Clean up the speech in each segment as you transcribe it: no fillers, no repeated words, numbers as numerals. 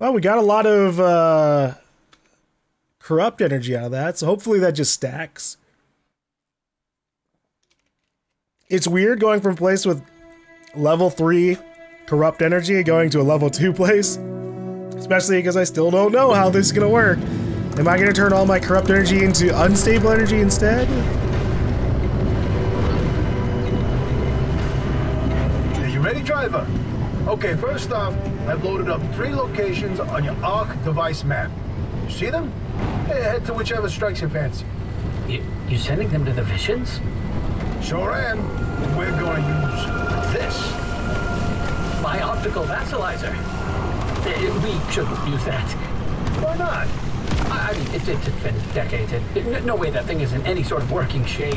Well, we got a lot of corrupt energy out of that, so hopefully that just stacks. It's weird going from a place with level 3 corrupt energy going to a level 2 place, especially because I still don't know how this is going to work. Am I going to turn all my corrupt energy into unstable energy instead? Are you ready, driver? Okay, first off, I've loaded up 3 locations on your ARC device map. You see them? Head to whichever strikes your fancy. You're sending them to the visions? Sure am. We're going to use this. My optical Basilizer. We shouldn't use that. Why not? I mean, it's been decades. No way that thing is in any sort of working shape.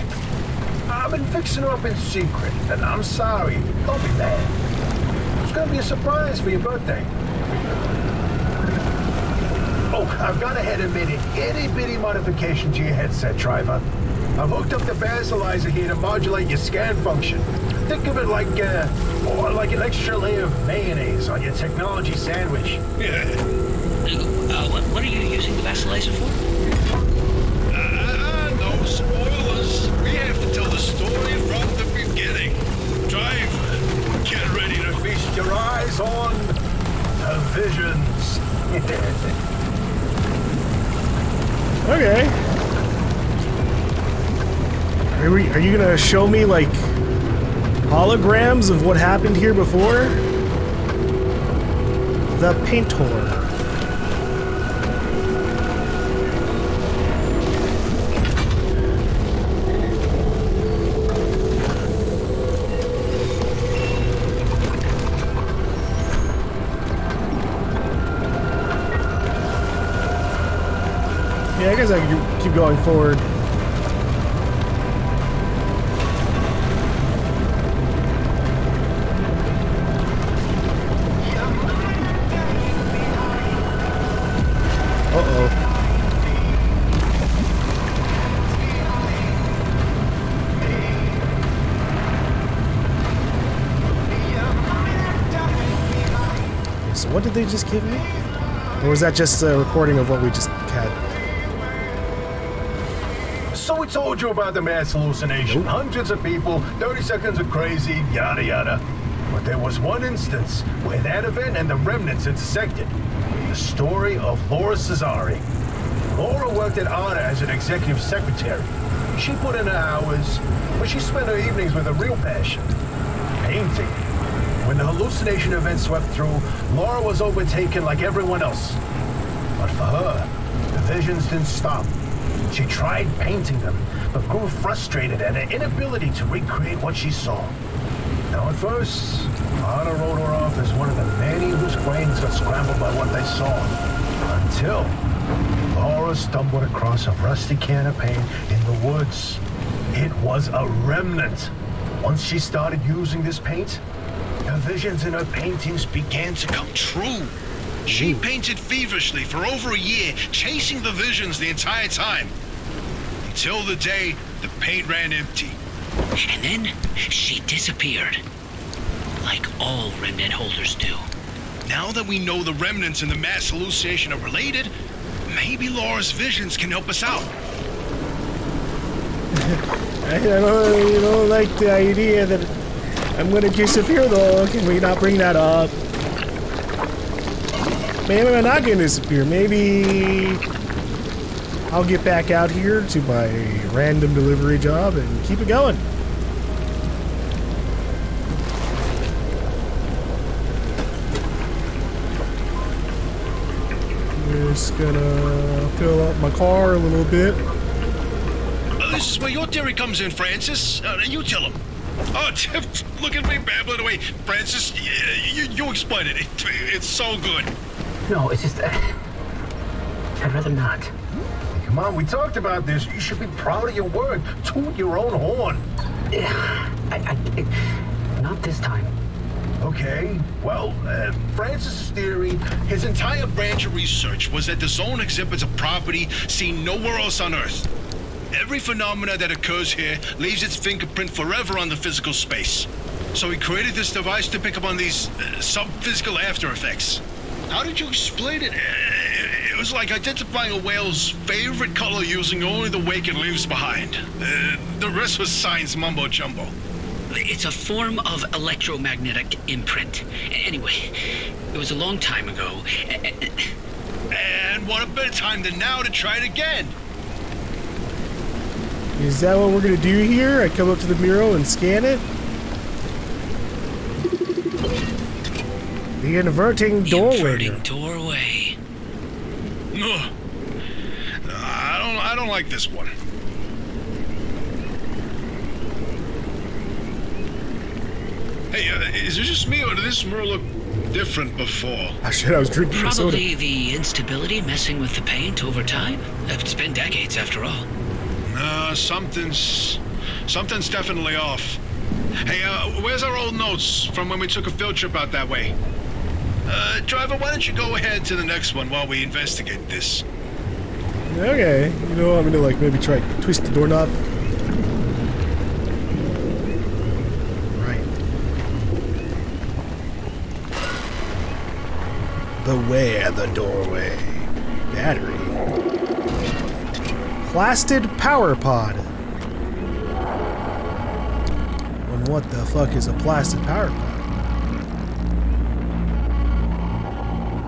I've been fixing it up in secret, and I'm sorry. Don't be mad. It's gonna be a surprise for your birthday. Oh, I've gone ahead and made an itty-bitty modification to your headset, driver. I've hooked up the Basilizer here to modulate your scan function. Think of it like an extra layer of mayonnaise on your technology sandwich. What are you using the Basilizer for? No spoilers. We have to tell the story from the beginning. Driver, get ready to feast your eyes on the visions. Okay. Are you gonna show me, like, holograms of what happened here before? The painter. I guess I can keep going forward. Uh-oh. So what did they just give me? Or was that just a recording of what we just had? So we told you about the mass hallucination. Nope. Hundreds of people, 30 seconds of crazy, yada yada. But there was one instance where that event and the remnants intersected. The story of Laura Cesari. Laura worked at Arda as an executive secretary. She put in her hours, but she spent her evenings with a real passion. Painting. When the hallucination event swept through, Laura was overtaken like everyone else. But for her, the visions didn't stop. She tried painting them, but grew frustrated at her inability to recreate what she saw. Now at first, Arda wrote her off as one of the many whose brains got scrambled by what they saw. Until Laura stumbled across a rusty can of paint in the woods. It was a remnant. Once she started using this paint, her visions in her paintings began to come true. She painted feverishly for over a year, chasing the visions the entire time. Until the day the paint ran empty. And then she disappeared. Like all remnant holders do. Now that we know the remnants and the mass hallucination are related, maybe Laura's visions can help us out. I don't like the idea that I'm going to disappear, though. Can we not bring that up? Maybe I'm not going to disappear. Maybe I'll get back out here to my random delivery job and keep it going. I'm just gonna fill up my car a little bit. This is where your theory comes in, Francis. You tell him. Oh, look at me babbling away. Francis, you explain it. It's so good. No, it's just I'd rather not. Come on, we talked about this. You should be proud of your work. Toot your own horn. Not this time. Okay, well, Francis's theory, his entire branch of research was that the zone exhibits a property seen nowhere else on Earth. Every phenomena that occurs here leaves its fingerprint forever on the physical space. So he created this device to pick up on these sub-physical after effects. How did you explain it? It was like identifying a whale's favorite color using only the wake it leaves behind. The rest was science mumbo-jumbo. It's a form of electromagnetic imprint. Anyway, it was a long time ago. And what a better time than now to try it again. Is that what we're going to do here? I come up to the mural and scan it? The Inverting Doorway. Inverting Doorway. Ugh. I don't like this one. Hey, is it just me, or did this mural look different before? Oh shit, I was drinking probably soda. The instability messing with the paint over time. It's been decades after all. Something's definitely off. Hey, where's our old notes from when we took a field trip out that way? Driver, why don't you go ahead to the next one while we investigate this? Okay, you know, I'm gonna like maybe try to twist the doorknob. Beware the doorway. Battery. Plasted power pod. And what the fuck is a plasted power pod?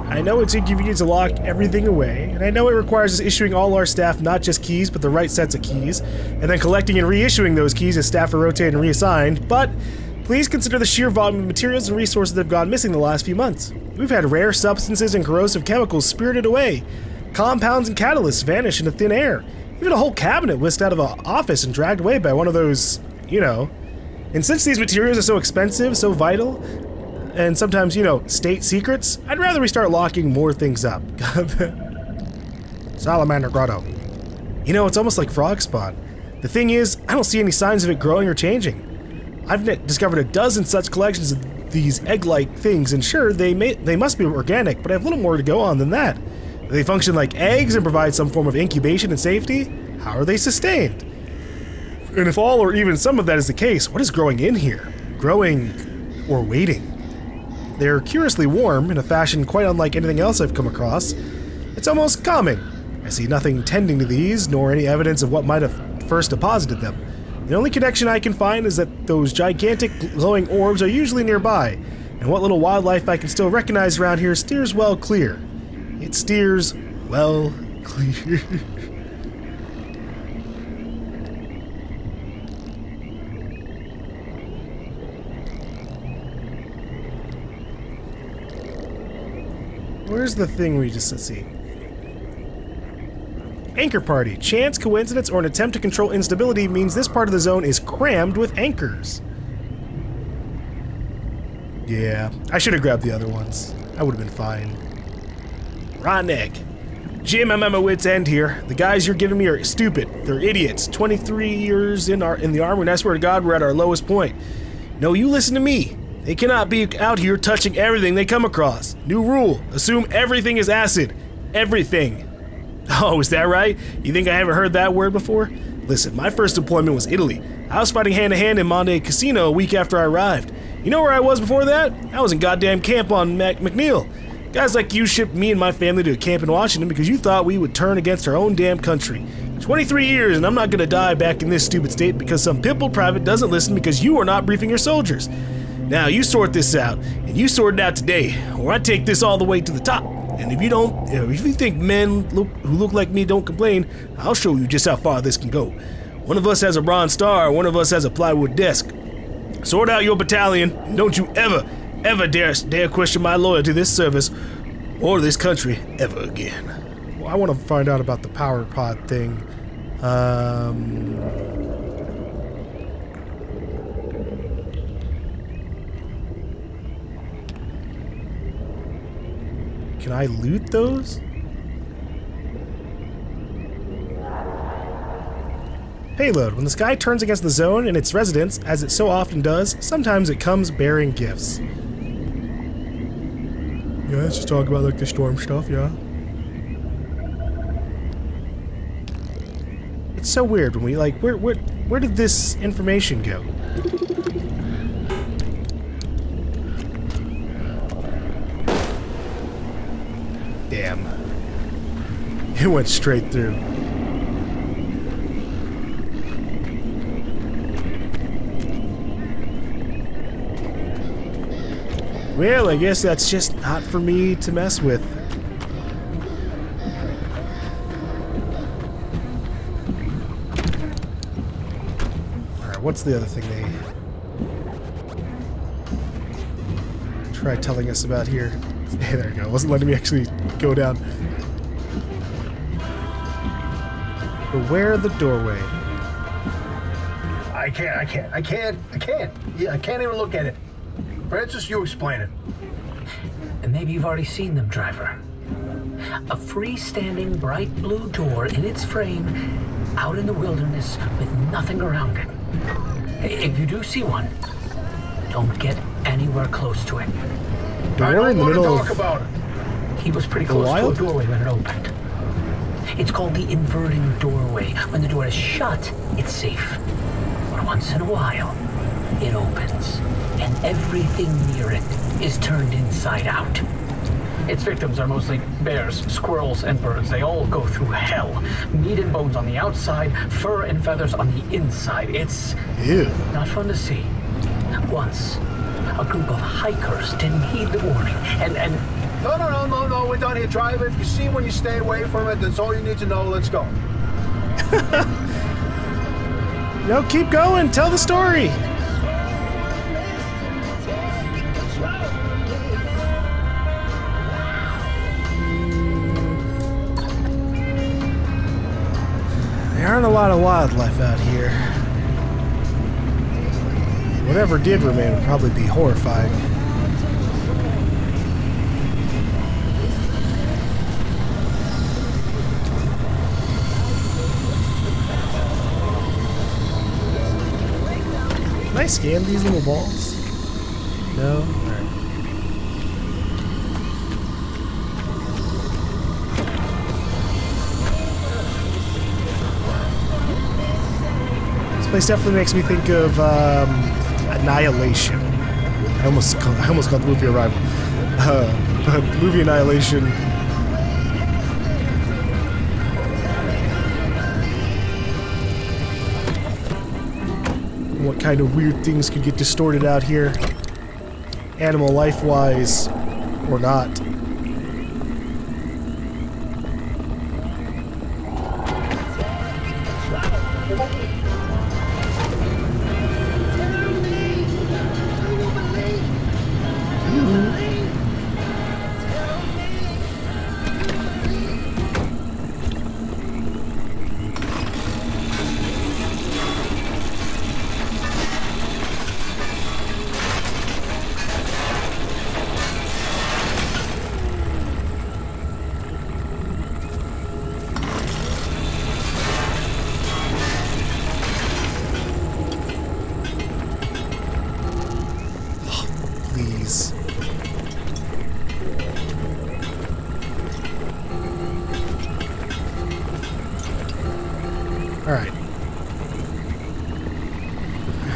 I know it's inconvenient to lock everything away, and I know it requires us issuing all our staff not just keys, but the right sets of keys, and then collecting and reissuing those keys as staff are rotated and reassigned, but please consider the sheer volume of materials and resources that have gone missing the last few months. We've had rare substances and corrosive chemicals spirited away. Compounds and catalysts vanish into thin air. Even a whole cabinet whisked out of an office and dragged away by one of those, you know. And since these materials are so expensive, so vital, and sometimes, you know, state secrets, I'd rather we start locking more things up. Salamander Grotto. You know, it's almost like frog spawn. The thing is, I don't see any signs of it growing or changing. I've discovered a dozen such collections of these egg-like things, and sure, they must be organic, but I have little more to go on than that. They function like eggs and provide some form of incubation and safety. How are they sustained? And if all or even some of that is the case, what is growing in here? Growing or waiting? They are curiously warm in a fashion quite unlike anything else I've come across. It's almost calming. I see nothing tending to these, nor any evidence of what might have first deposited them. The only connection I can find is that those gigantic glowing orbs are usually nearby, and what little wildlife I can still recognize around here steers well clear. It steers well clear. Where's the thing we just see? Anchor party. Chance, coincidence, or an attempt to control instability means this part of the zone is crammed with anchors. Yeah, I should have grabbed the other ones. I would have been fine. Rodnick. Jim, I'm at my wit's end here. The guys you're giving me are stupid. They're idiots. 23 years in the army, and I swear to God, we're at our lowest point. No, you listen to me. They cannot be out here touching everything they come across. New rule. Assume everything is acid. Everything. Oh, is that right? You think I haven't heard that word before? Listen, my first deployment was Italy. I was fighting hand-to-hand in Monte Cassino a week after I arrived. You know where I was before that? I was in goddamn camp on McNeil. Guys like you shipped me and my family to a camp in Washington because you thought we would turn against our own damn country. 23 years and I'm not gonna die back in this stupid state because some pimpled private doesn't listen because you are not briefing your soldiers. Now you sort this out, and you sort it out today, or I take this all the way to the top. And if you don't, if you think men who look like me don't complain, I'll show you just how far this can go. One of us has a bronze star, one of us has a plywood desk. Sort out your battalion, and don't you ever, ever dare question my loyalty to this service or this country ever again. Well, I want to find out about the power pod thing. Can I loot those? Payload. When the sky turns against the zone and its residents, as it so often does, sometimes it comes bearing gifts. Yeah, let's just talk about like the storm stuff, yeah. It's so weird when we like, where did this information go? Damn. It went straight through. Well, I guess that's just not for me to mess with. Alright, what's the other thing they tried telling us about here? Hey, there we go. It wasn't letting me actually go down. Beware the doorway. I can't. Yeah, I can't even look at it. Francis, you explain it. And maybe you've already seen them, driver. A freestanding bright blue door in its frame, out in the wilderness with nothing around it. If you do see one, don't get anywhere close to it. I don't want to talk about it. He was pretty close to a doorway when it opened. It's called the Inverting Doorway. When the door is shut, it's safe. But once in a while, it opens. And everything near it is turned inside out. Its victims are mostly bears, squirrels, and birds. They all go through hell. Meat and bones on the outside, fur and feathers on the inside. It's ew. Not fun to see. Once, a group of hikers didn't heed the warning, and... No, we're done here, driver. If you see one, you stay away from it. That's all you need to know. Let's go. No, keep going. Tell the story. There aren't a lot of wildlife out here. Whatever did remain would probably be horrifying. Can I scan these little balls? No? This place definitely makes me think of Annihilation. I almost called the movie Arrival. But movie Annihilation. What kind of weird things could get distorted out here? Animal life-wise, or not.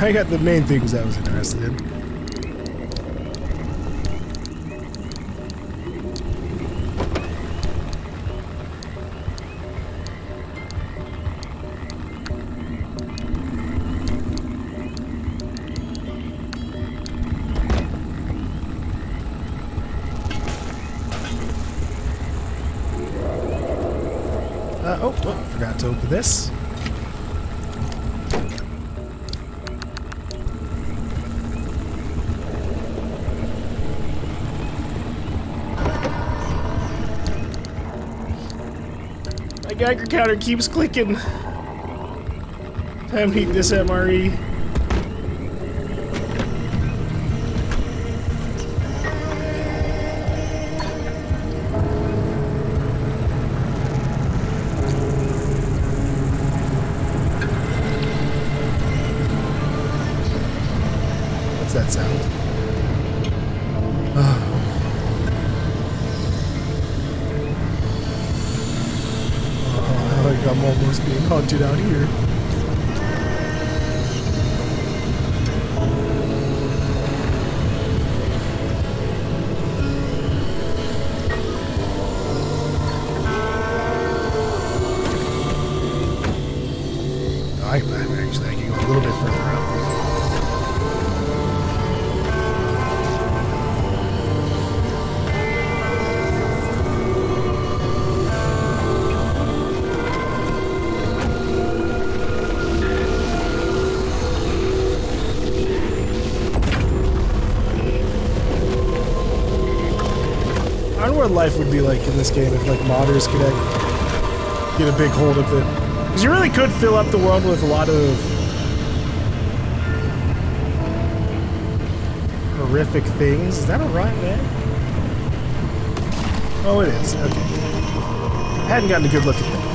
I got the main things I was interested in. Oh, forgot to open this. Geiger counter keeps clicking. Time to eat this MRE. What's that sound? I'm almost being hunted out here. what life would be like in this game if, like, modders could get a big hold of it. Because you really could fill up the world with a lot of horrific things. Is that a rhyme, man? Oh, it is. Okay. Hadn't gotten a good look at that.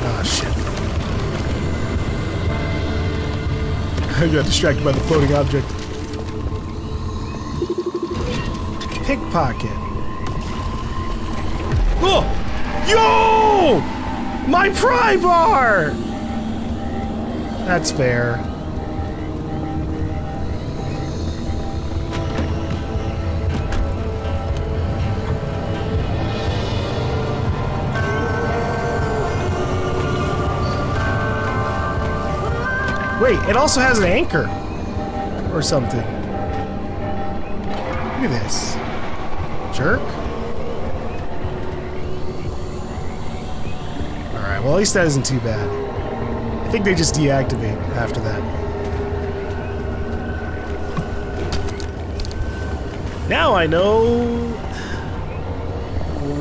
Ah, shit. I got distracted by the floating object. Pickpocket. Oh! Yo! My pry bar! That's fair. Wait, it also has an anchor or something. Look at this. Jerk. All right, well, at least that isn't too bad. I think they just deactivate after that. Now I know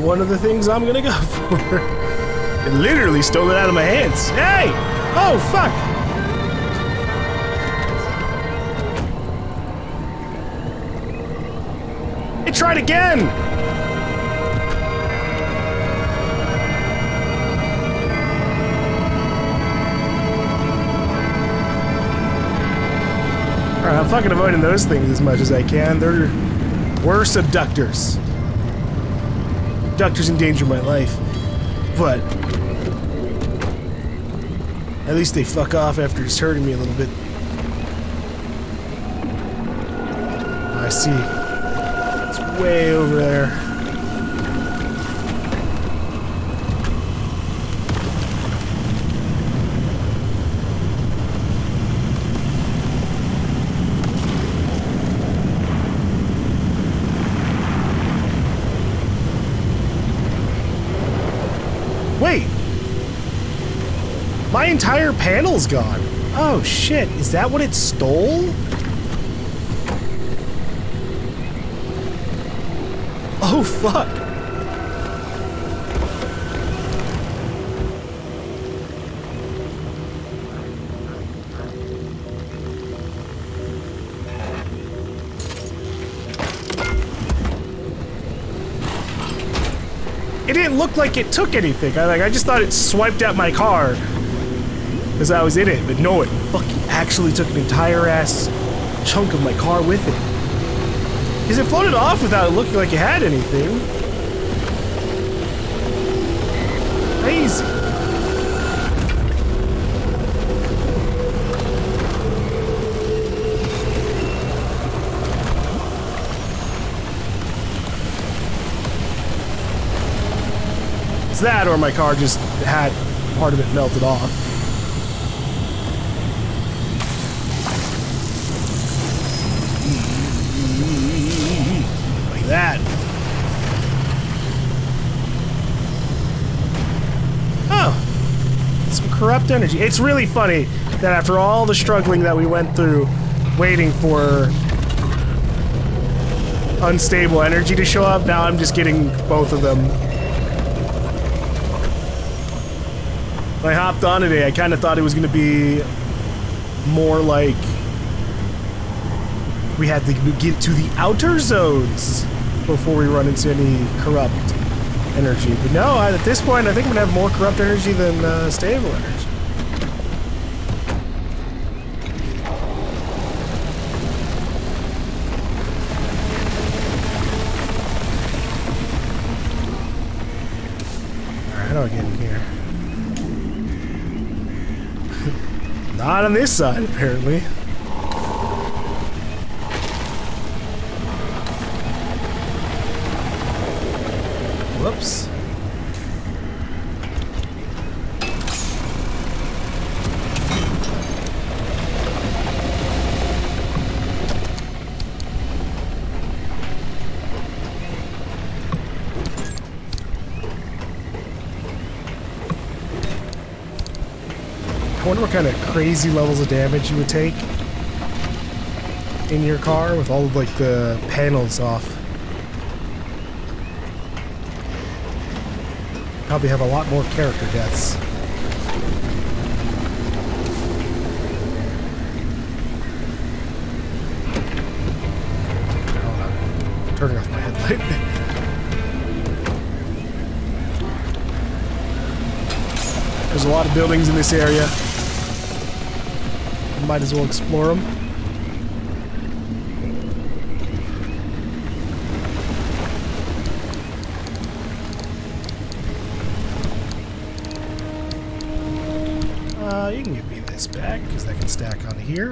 one of the things I'm gonna go for. It literally stole it out of my hands. Hey! Oh, fuck! It tried again! I'm fucking avoiding those things as much as I can. They're worse abductors. Abductors endanger my life. But at least they fuck off after he's hurting me a little bit. I see. It's way over there. My entire panel's gone. Oh shit, is that what it stole? Oh fuck. It didn't look like it took anything. I just thought it swiped out my car. Because I was in it, but no, it fucking actually took an entire ass chunk of my car with it. Because it floated off without looking like it had anything. Crazy. It's that, or my car just had part of it melted off. That. Oh. Some corrupt energy. It's really funny that after all the struggling that we went through waiting for unstable energy to show up, now I'm just getting both of them. When I hopped on today, I kind of thought it was going to be more like we had to get to the outer zones before we run into any corrupt energy. But no, at this point, I think we're gonna have more corrupt energy than stable energy. All right, how do I get in here? Not on this side, apparently. Whoops. I wonder what kind of crazy levels of damage you would take in your car with all of, like, the panels off. Probably have a lot more character deaths. Oh, I'm turning off my headlight. There's a lot of buildings in this area. Might as well explore them. You can give me this back, because that can stack on here.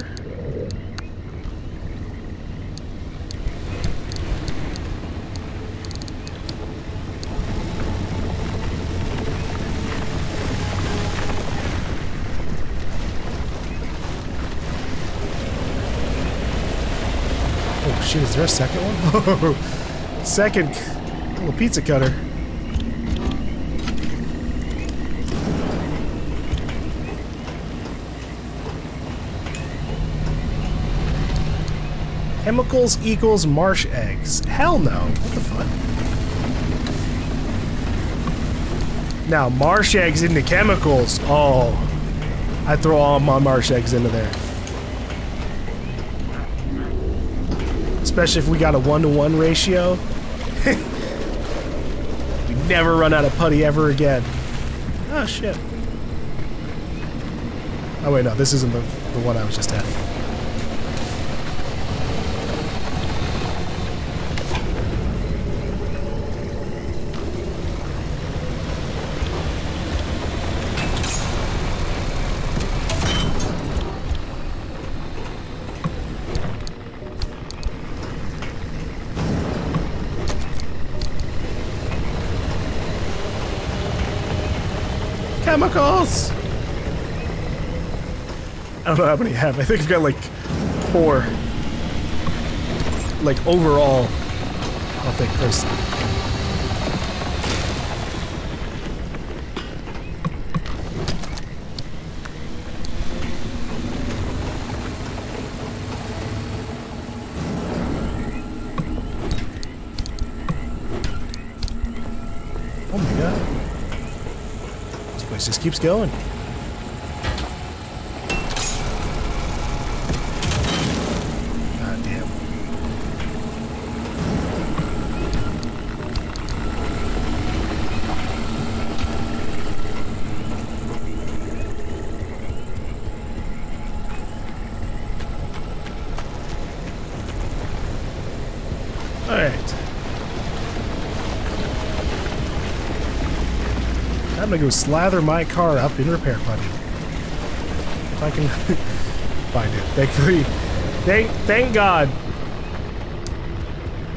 Is there a second one? Second little pizza cutter. Chemicals equals marsh eggs. Hell no. What the fuck? Now, marsh eggs into chemicals. Oh. I throw all my marsh eggs into there. Especially if we got a 1-to-1 ratio. We never run out of putty ever again. Oh, shit. Oh, wait, no, this isn't the one I was just at. Chemicals! I don't know how many I have. I think I've got like 4. Like overall, I'll think first. Just keeps going. God damn. All right. I'm gonna go slather my car up in repair putty. If I can find it. Thankfully. Thank God.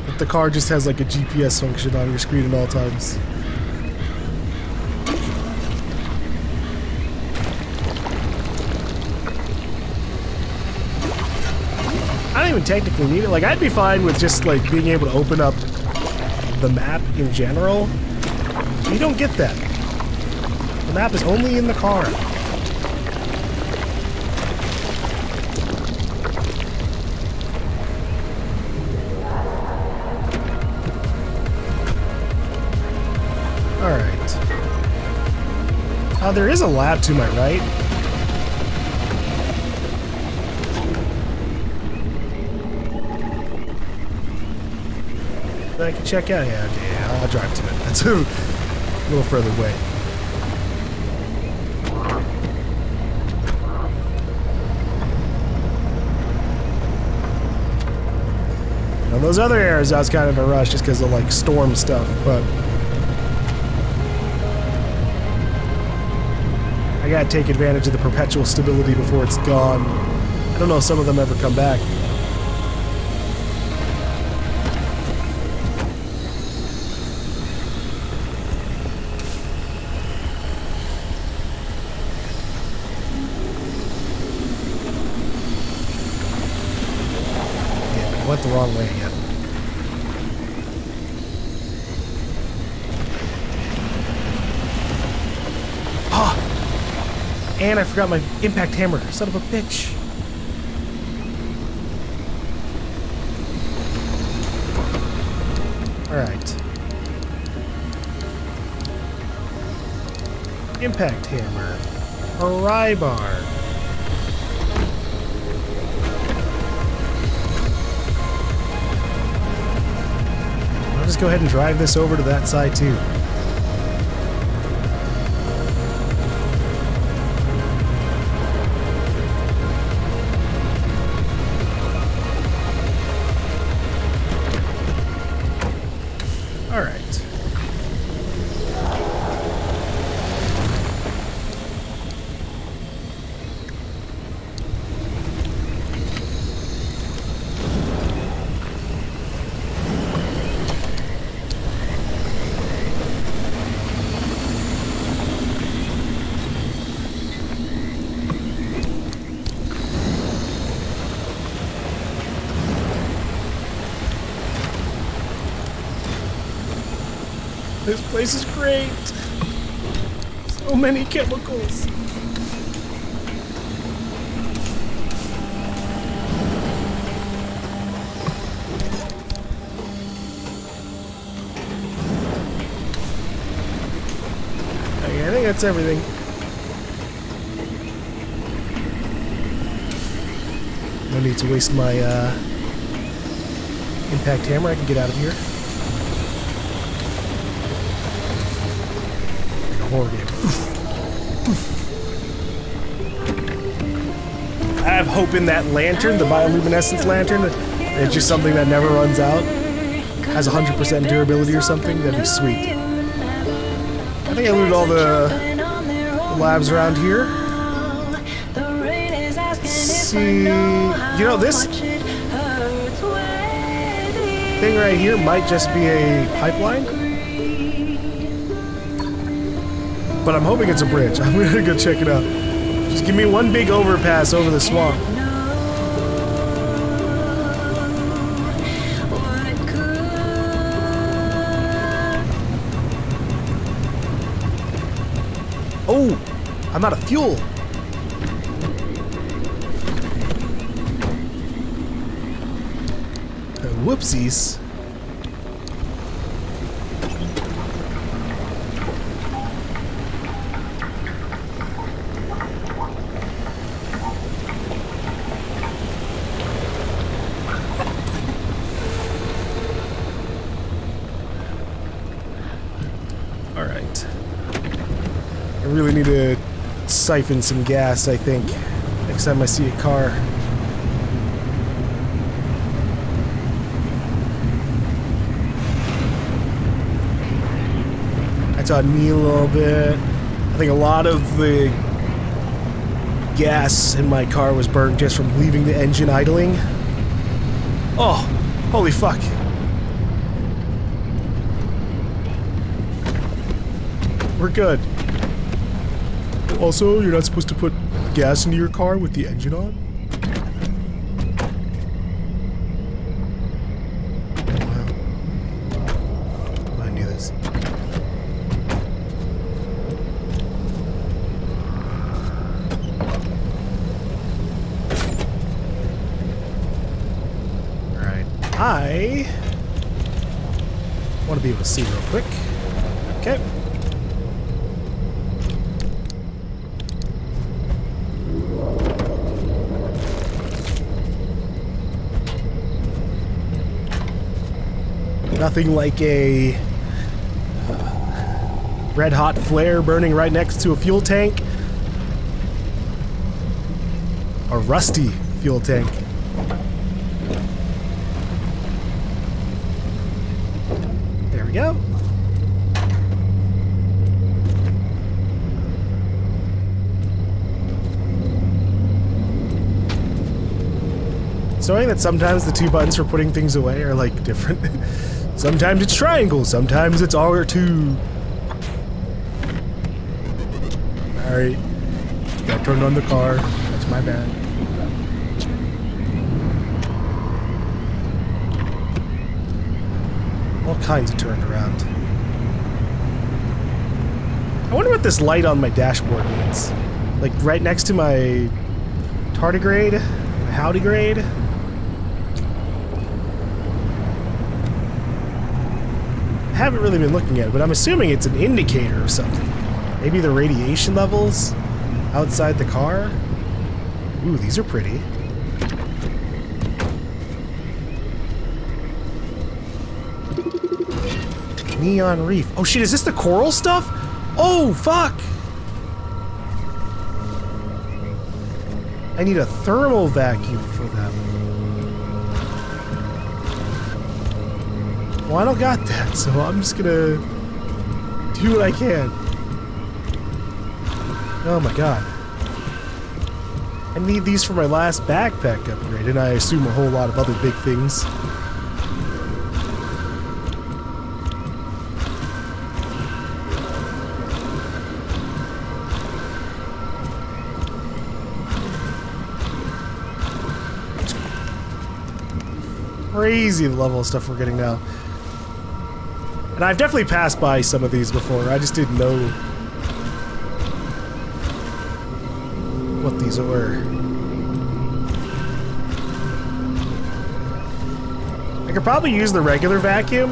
But the car just has like a GPS function on your screen at all times. I don't even technically need it. Like, I'd be fine with just like being able to open up the map in general. You don't get that. The map is only in the car. Alright. There is a lab to my right. That I can check out? Yeah, okay, I'll drive to it. That's a little further away. Those other areas, I was kind of in a rush just because of, like, storm stuff, but... I gotta take advantage of the perpetual stability before it's gone. I don't know if some of them ever come back. Yeah, I went the wrong way. And I forgot my impact hammer. Son of a bitch. Alright. Impact hammer. Pry bar. I'll just go ahead and drive this over to that side too. This place is great. So many chemicals. Okay, I think that's everything. No need to waste my impact hammer. I can get out of here. I have hope in that lantern, the bioluminescence lantern. It's just something that never runs out. Has 100% durability or something. That'd be sweet. I think I looted all the labs around here. Let's see, you know, this thing right here might just be a pipeline. But I'm hoping it's a bridge. I'm gonna go check it out. Just give me one big overpass over the swamp. Oh! I'm out of fuel! Whoopsies. Siphon some gas, I think, next time I see a car. I taught me a little bit. I think a lot of the gas in my car was burned just from leaving the engine idling. Oh, holy fuck. We're good. Also, you're not supposed to put gas into your car with the engine on. Oh, wow. I knew this. Alright. I want to be able to see real quick. Okay. Nothing like a red hot flare burning right next to a fuel tank. A rusty fuel tank. There we go. It's annoying that sometimes the two buttons for putting things away are like different. Sometimes it's triangle, sometimes it's R2. Alright. Got turned on the car. That's my bad. All kinds of turned around. I wonder what this light on my dashboard means. Like right next to my tardigrade, my howdigrade. haven't really been looking at it, but I'm assuming it's an indicator or something. Maybe the radiation levels outside the car? Ooh, these are pretty. Neon reef. Oh shit, is this the coral stuff? Oh, fuck! I need a thermal vacuum for that. Well, I don't got that, so I'm just gonna do what I can. Oh my god. I need these for my last backpack upgrade, and I assume a whole lot of other big things. Crazy the level of stuff we're getting now. And I've definitely passed by some of these before, I just didn't know what these were. I could probably use the regular vacuum.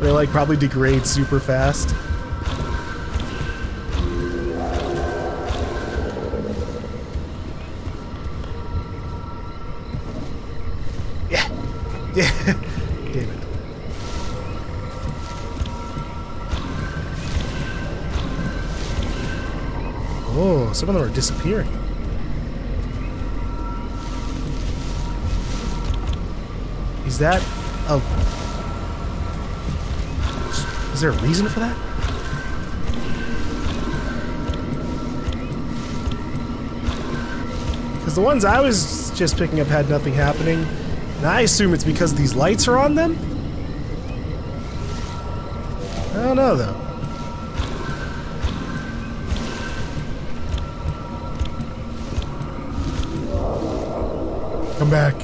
They like probably degrade super fast. Yeah, damn it. Oh, some of them are disappearing. Is that a... Is there a reason for that? Because the ones I was just picking up had nothing happening. And I assume it's because these lights are on them? I don't know, though. Come back.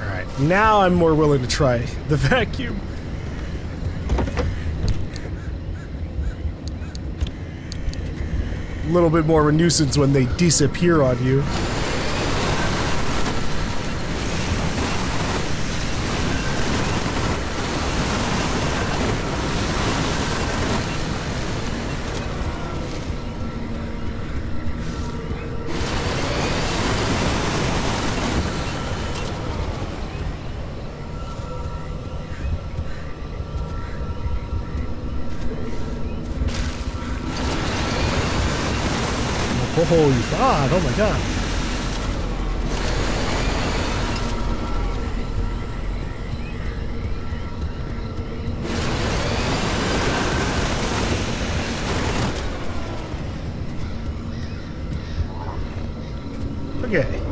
Alright, now I'm more willing to try the vacuum. A little bit more of a nuisance when they disappear on you. Holy god, oh my god. Okay.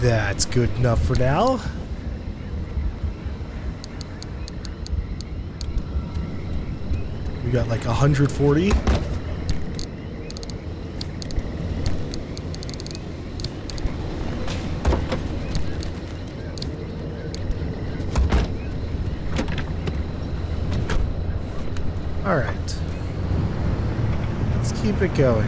That's good enough for now. We got like 140. Alright. Let's keep it going.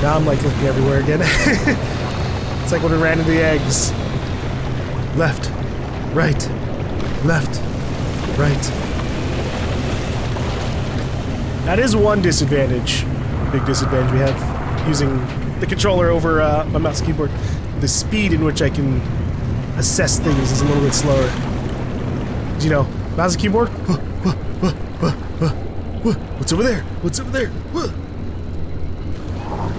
Now I'm like looking everywhere again. It's like when we ran into the eggs. Left. Right. Left. Right. That is one disadvantage. Big disadvantage we have using the controller over my mouse keyboard. The speed in which I can assess things is a little bit slower. You know, mouse and keyboard? What's over there? What's over there?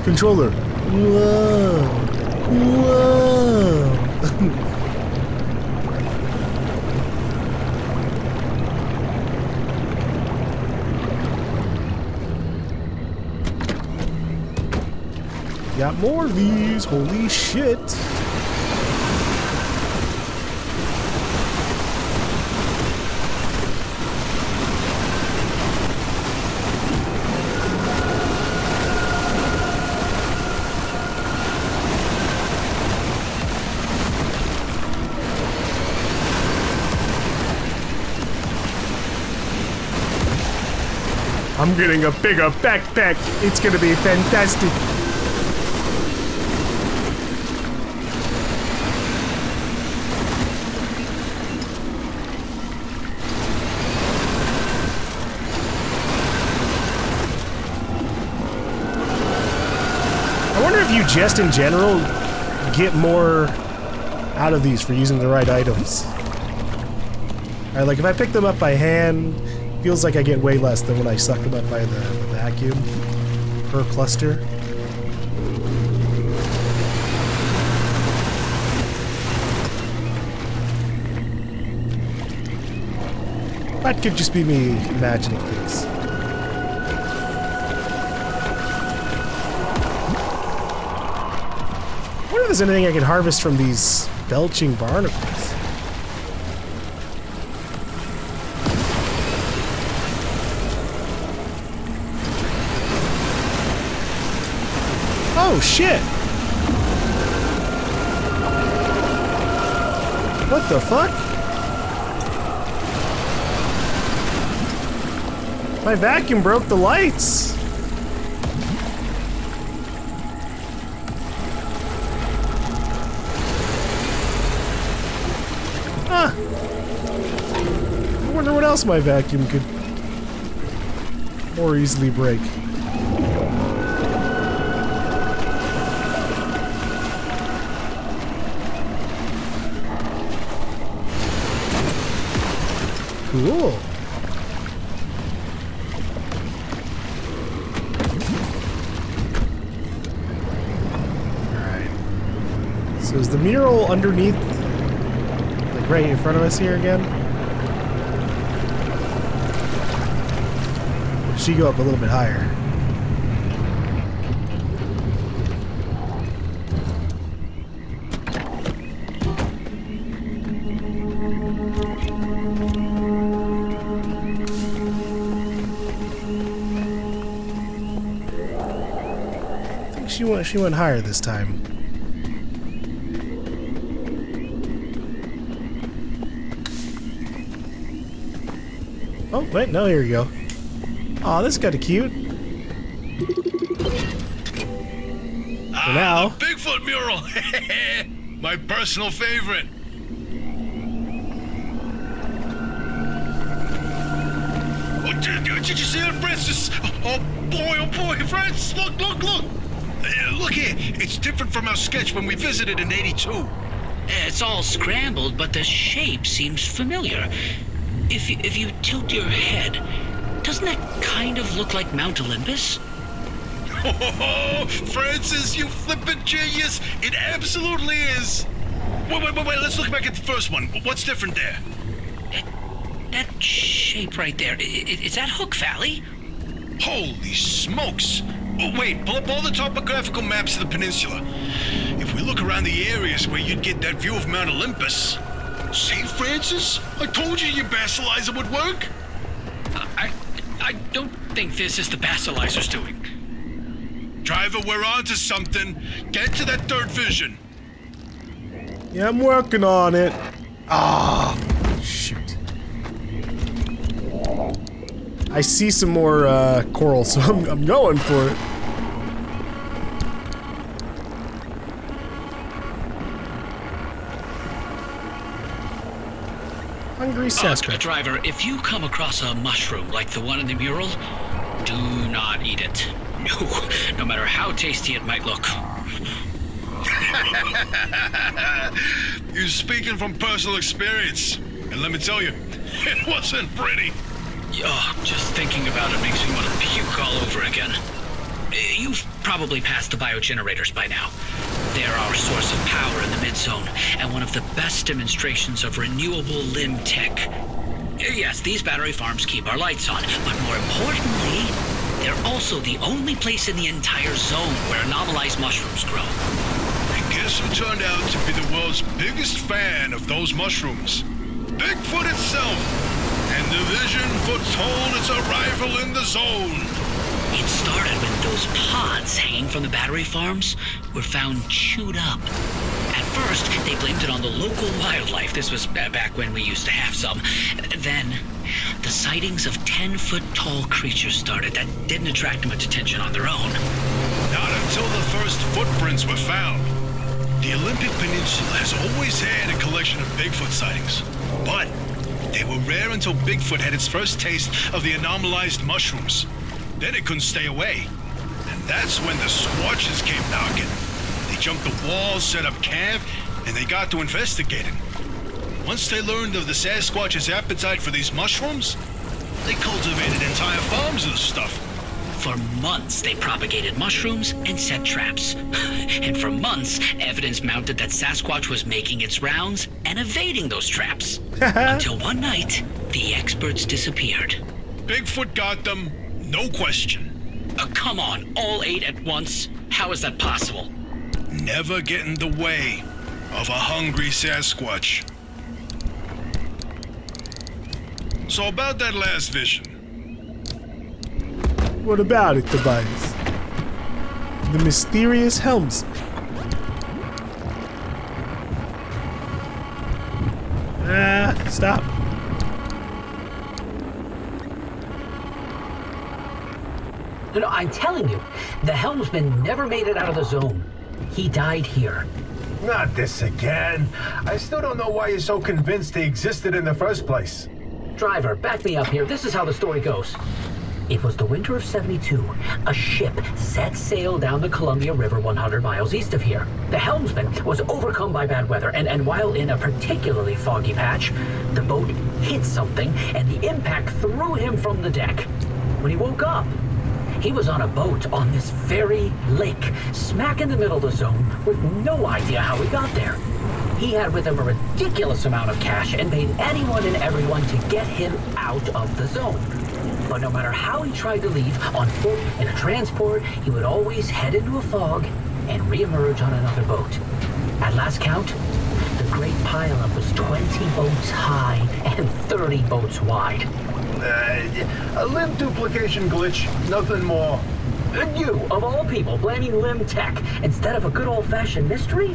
Controller. Whoa. Whoa. Got more of these, holy shit. I'm getting a bigger backpack. It's gonna be fantastic. I wonder if you just in general get more out of these for using the right items. Alright, like if I pick them up by hand, feels like I get way less than when I suck them up by the vacuum per cluster. That could just be me imagining things. I wonder if there's anything I could harvest from these belching barnacles. Oh, shit! What the fuck? My vacuum broke the lights! Huh. I wonder what else my vacuum could more easily break. Cool. Alright. So is the mural underneath, like right in front of us here again? Or does she go up a little bit higher? She went higher this time. Oh, wait, no, here we go. Aw, this is kinda cute. Ah, for now. The Bigfoot mural! My personal favorite! Oh, did you see that, Francis? Oh boy, Francis, look! Look here, it's different from our sketch when we visited in '82. It's all scrambled, but the shape seems familiar. If you tilt your head, doesn't that kind of look like Mount Olympus? Oh, Francis, you flippin' genius! It absolutely is! Wait, let's look back at the first one. What's different there? That shape right there, is that Hook Valley? Holy smokes! Oh, wait, pull up all the topographical maps of the peninsula. If we look around the areas where you'd get that view of Mount Olympus... See, Francis? I told you your Basilizer would work. I don't think this is the Basilizer's doing. Driver, we're onto something. Get to that third vision. Yeah, I'm working on it. Ah, shoot. I see some more coral, so I'm going for it. Hungry Sasquatch. Driver, if you come across a mushroom like the one in the mural, do not eat it. No matter how tasty it might look. You're speaking from personal experience, and let me tell you, it wasn't pretty. Oh, just thinking about it makes me want to puke all over again. You've probably passed the biogenerators by now. They're our source of power in the mid-zone, and one of the best demonstrations of renewable limb tech. Yes, these battery farms keep our lights on, but more importantly, they're also the only place in the entire zone where anomalized mushrooms grow. I guess who turned out to be the world's biggest fan of those mushrooms? Bigfoot itself! And the vision foretold its arrival in the zone. It started when those pods hanging from the battery farms were found chewed up. At First, they blamed it on the local wildlife. This was back when we used to have some. Then, the sightings of 10-foot-tall creatures started that didn't attract much attention on their own. Not until the first footprints were found. The Olympic Peninsula has always had a collection of Bigfoot sightings, but they were rare until Bigfoot had its first taste of the anomalized mushrooms. Then it couldn't stay away. And that's when the Squatches came knocking. They jumped the wall, set up camp, and they got to investigating. Once they learned of the Sasquatch's appetite for these mushrooms, they cultivated entire farms of the stuff. For months, they propagated mushrooms and set traps. And for months, evidence mounted that Sasquatch was making its rounds and evading those traps. Until one night, the experts disappeared. Bigfoot got them, no question. Come on, all 8 at once? How is that possible? Never get in the way of a hungry Sasquatch. So about that last vision. What about it, Tobias? The mysterious Helmsman. Stop. No, I'm telling you, the Helmsman never made it out of the zone. He died here. Not this again. I still don't know why you're so convinced they existed in the first place. Driver, back me up here. This is how the story goes. It was the winter of '72. A ship set sail down the Columbia River 100 miles east of here. The helmsman was overcome by bad weather, and while in a particularly foggy patch, the boat hit something, and the impact threw him from the deck. When he woke up, he was on a boat on this very lake, smack in the middle of the zone, with no idea how he got there. He had with him a ridiculous amount of cash and paid anyone and everyone to get him out of the zone. But no matter how he tried to leave, on foot, in a transport, he would always head into a fog and reemerge on another boat. At last count, the Great Pile-Up was 20 boats high and 30 boats wide. A limb duplication glitch, nothing more. And you, of all people, blaming limb tech instead of a good old-fashioned mystery?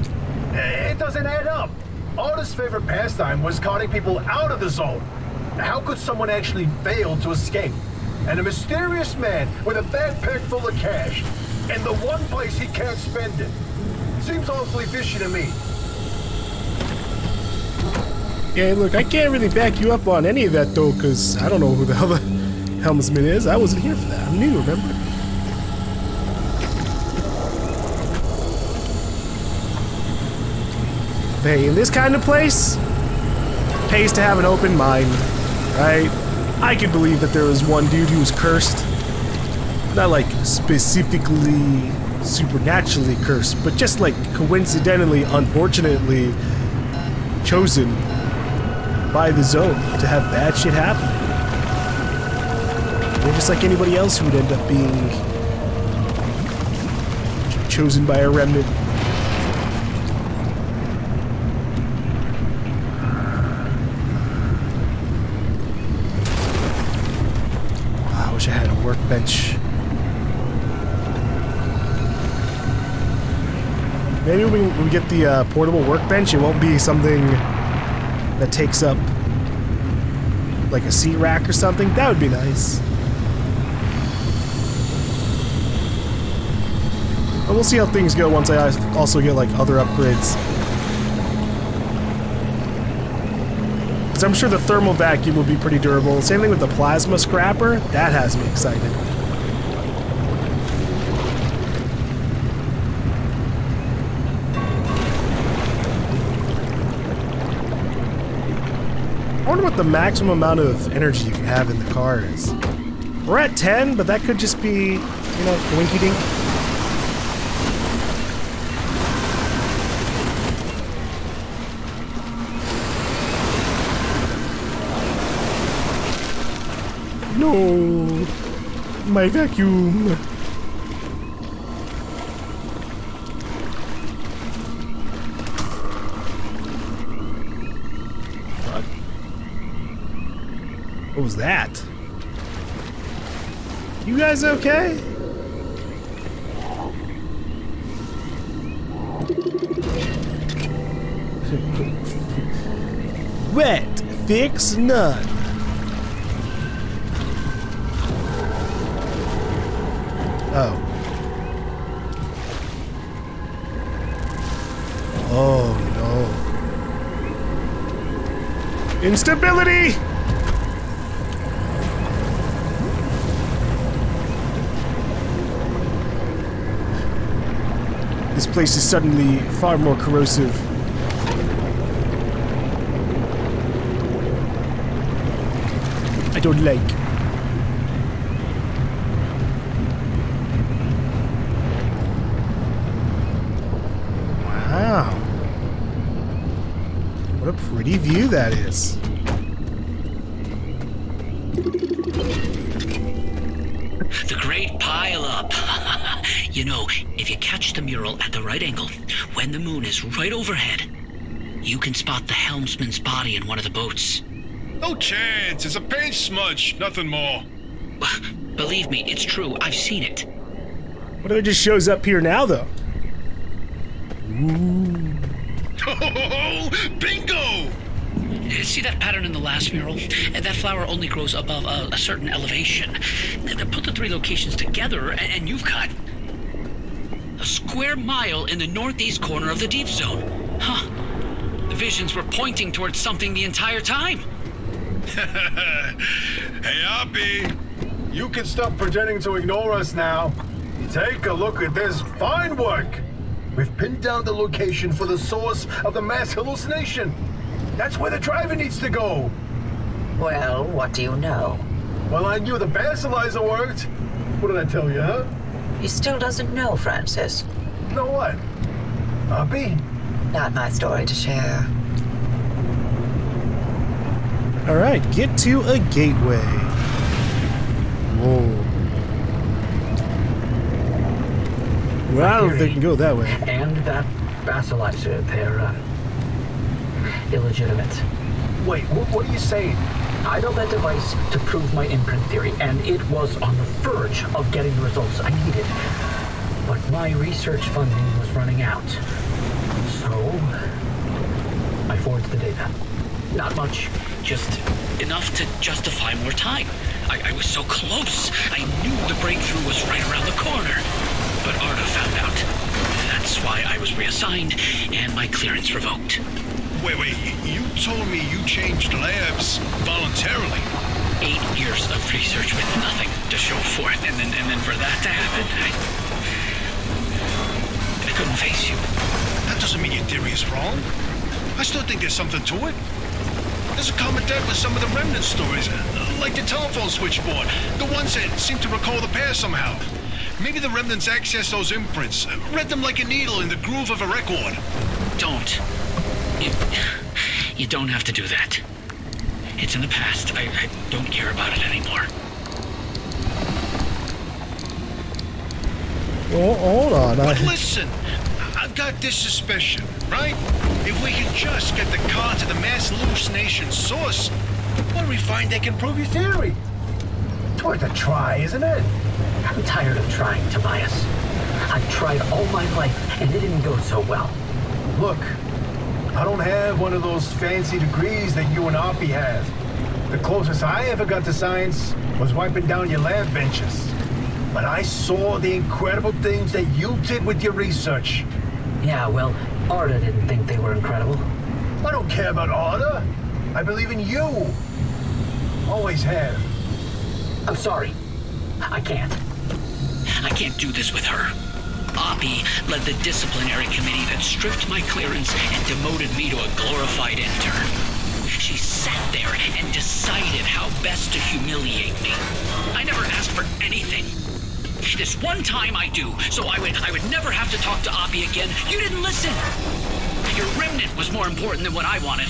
It doesn't add up. Arda's favorite pastime was carting people out of the zone. How could someone actually fail to escape? And a mysterious man with a backpack full of cash, and the one place he can't spend it. Seems awfully fishy to me. Yeah, look, I can't really back you up on any of that, though, because I don't know who the hell the helmsman is. I wasn't here for that. I'm new, remember? Hey, in this kind of place, pays to have an open mind, right? I could believe that there was one dude who was cursed. Not like specifically supernaturally cursed, but just like coincidentally, unfortunately, chosen by the zone to have bad shit happen. They're just like anybody else who would end up being chosen by a remnant. Bench. Maybe when we get the portable workbench, it won't be something that takes up like a seat rack or something. That would be nice. But we'll see how things go once I also get like other upgrades. So I'm sure the thermal vacuum will be pretty durable. Same thing with the plasma scrapper. That has me excited. I wonder what the maximum amount of energy you can have in the car is. We're at 10, but that could just be, you know, winky-dink. No, my vacuum. Fuck. What was that? You guys okay? wet, fix none. Oh. Oh no. Instability! This place is suddenly far more corrosive. I don't like. Wow. What a pretty view that is. The Great Pile-Up. You know, if you catch the mural at the right angle, when the moon is right overhead, you can spot the helmsman's body in one of the boats. No chance. It's a paint smudge. Nothing more. Believe me, it's true. I've seen it. What if it just shows up here now, though? Ooh. Oh, bingo! See that pattern in the last mural? That flower only grows above a certain elevation. Put the three locations together, and you've got a square mile in the northeast corner of the deep zone. Huh. The visions were pointing towards something the entire time. Hey, Oppie. You can stop pretending to ignore us now. Take a look at this fine work. We've pinned down the location for the source of the mass hallucination. That's where the driver needs to go. Well, what do you know? Well, I knew the Basilizer worked. What did I tell you, huh? He still doesn't know, Francis. Know what? Oppie? Not my story to share. All right, get to a gateway. Whoa. Well, they can go that way. And that Basilizer, they're, illegitimate. Wait, what are you saying? I built that device to prove my imprint theory, and it was on the verge of getting the results I needed. But my research funding was running out. So, I forged the data. Not much, just enough to justify more time. I was so close. I knew the breakthrough was right around the corner. But Arda found out. That's why I was reassigned and my clearance revoked. Wait, you told me you changed labs voluntarily. 8 years of research with nothing to show for it, and then for that to happen, I couldn't face you. That doesn't mean your theory is wrong. I still think there's something to it. There's a common thread with some of the remnant stories, like the telephone switchboard, the ones that seem to recall the past somehow. Maybe the remnants accessed those imprints, read them like a needle in the groove of a record. Don't. You don't have to do that. It's in the past. I don't care about it anymore. Well, hold on. But listen, I've got this suspicion, right? If we can just get the car to the mass hallucination source, what do we find that can prove your theory? It's worth a try, isn't it? I'm tired of trying, Tobias. I've tried all my life, and it didn't go so well. Look. I don't have one of those fancy degrees that you and Oppie have. The closest I ever got to science was wiping down your lab benches. But I saw the incredible things that you did with your research. Yeah, well, Arda didn't think they were incredible. I don't care about Arda. I believe in you. Always have. I'm sorry. I can't. I can't do this with her. Oppie led the disciplinary committee that stripped my clearance and demoted me to a glorified intern. She sat there and decided how best to humiliate me. I never asked for anything. This one time I do, so I would never have to talk to Oppie again. You didn't listen. Your remnant was more important than what I wanted.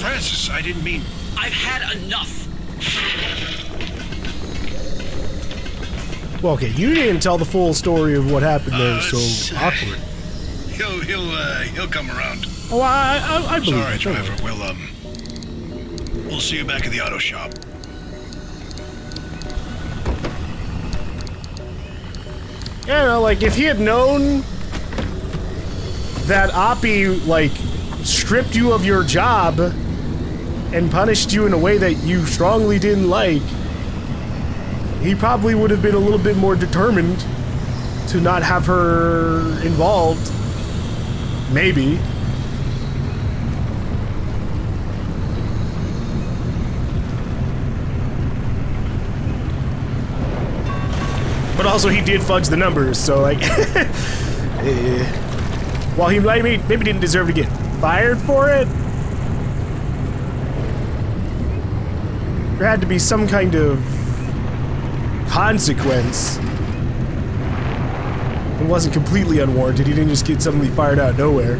Francis, I didn't mean... I've had enough. Well, okay, you didn't tell the full story of what happened there, so awkward. He'll come around. Oh, I believe. Sorry, Trevor. We'll see you back at the auto shop. Yeah, you know, like if he had known that Oppie like stripped you of your job and punished you in a way that you strongly didn't like, he probably would have been a little bit more determined to not have her involved. Maybe. But also, he did fudge the numbers, so like... While he maybe didn't deserve to get fired for it, there had to be some kind of consequence. It wasn't completely unwarranted. He didn't just get suddenly fired out of nowhere.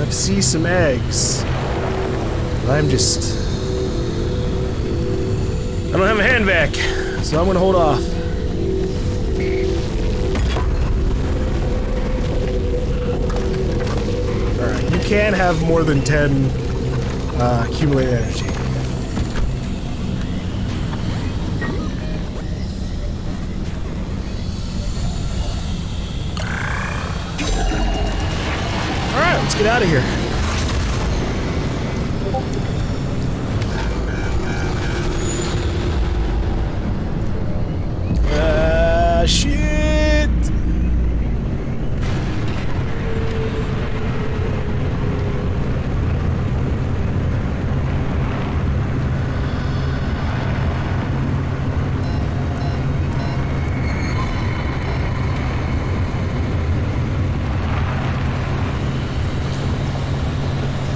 I see some eggs. I'm just... I don't have a hand vac, so I'm gonna hold off. Alright, you can have more than 10 accumulated energy. Alright, let's get out of here. Shit! I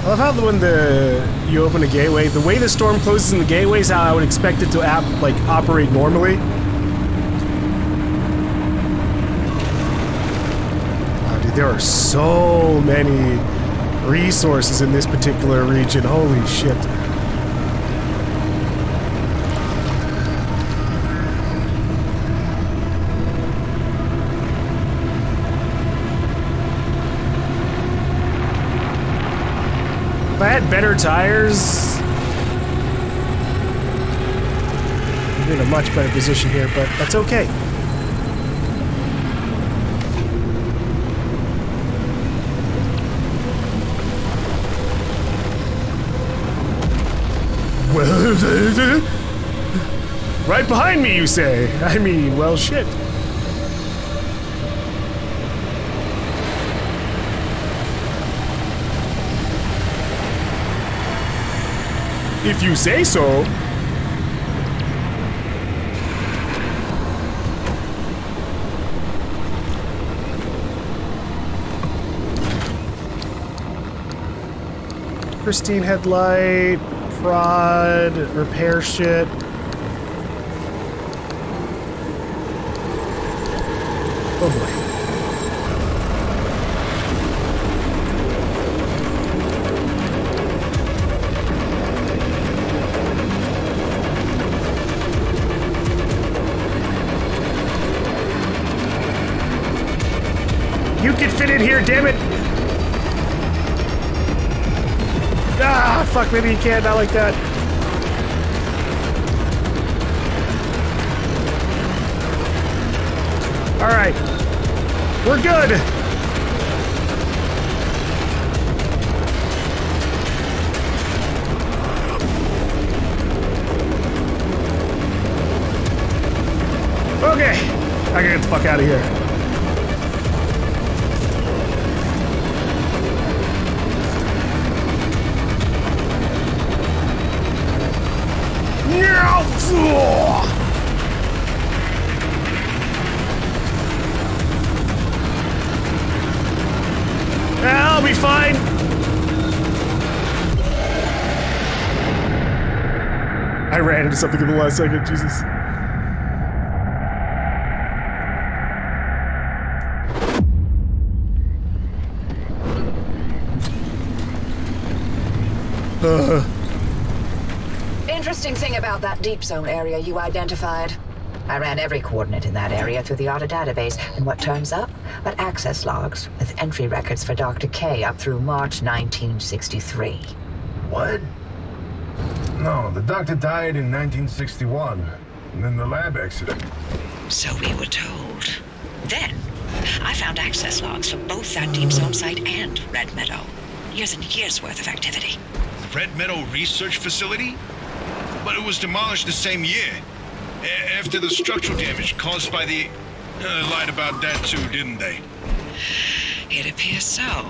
love how when you open a gateway, the way the storm closes in the gateway is how I would expect it to operate normally. There are so many resources in this particular region. Holy shit. If I had better tires, I'd be in a much better position here, but that's okay. Right behind me, you say? I mean, well, shit. If you say so. Christine headlight. Prod, repair shit. Oh boy. You can fit in here, damn it! Fuck, maybe he can't, not like that. Alright. We're good! Okay. I gotta get the fuck out of here. I'll be fine. I ran into something in the last second, Jesus. Interesting thing about that deep zone area you identified. I ran every coordinate in that area through the Arda database, and what turns up? But access logs with entry records for Dr. K up through March 1963. What? No, the doctor died in 1961, and then the lab accident. So we were told. Then, I found access logs for both that deep zone site and Red Meadow. Years and years worth of activity. Red Meadow Research Facility? But it was demolished the same year, after the structural damage caused by the... lied about that too, didn't they? It appears so.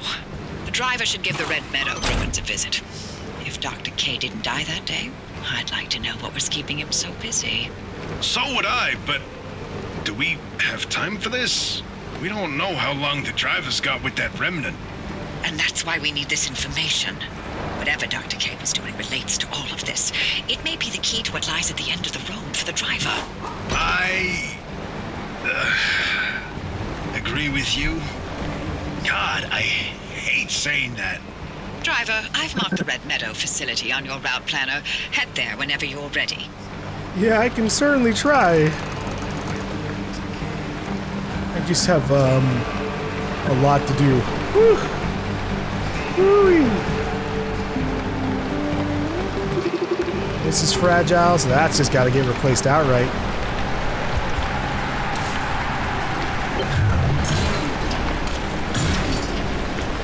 The driver should give the Red Meadow ruins a visit. If Dr. K didn't die that day, I'd like to know what was keeping him so busy. So would I, but do we have time for this? We don't know how long the driver's got with that remnant. And that's why we need this information. Whatever Dr. K was doing relates to all of this. It may be the key to what lies at the end of the road for the driver. I... agree with you. God, I hate saying that. Driver, I've marked the Red Meadow facility on your route planner. Head there whenever you're ready. Yeah, I can certainly try. I just have, a lot to do. Woo! Woo-wee. This is fragile, so that's just gotta get replaced outright.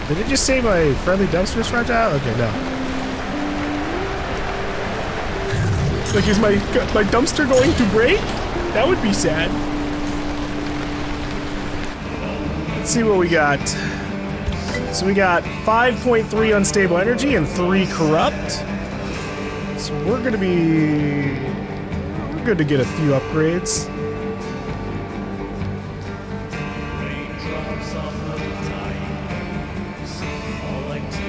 Did it just say my friendly dumpster is fragile? Okay, no. Like, is my dumpster going to break? That would be sad. Let's see what we got. So we got 5.3 unstable energy and 3 corrupt. So we're gonna be... we're good to get a few upgrades.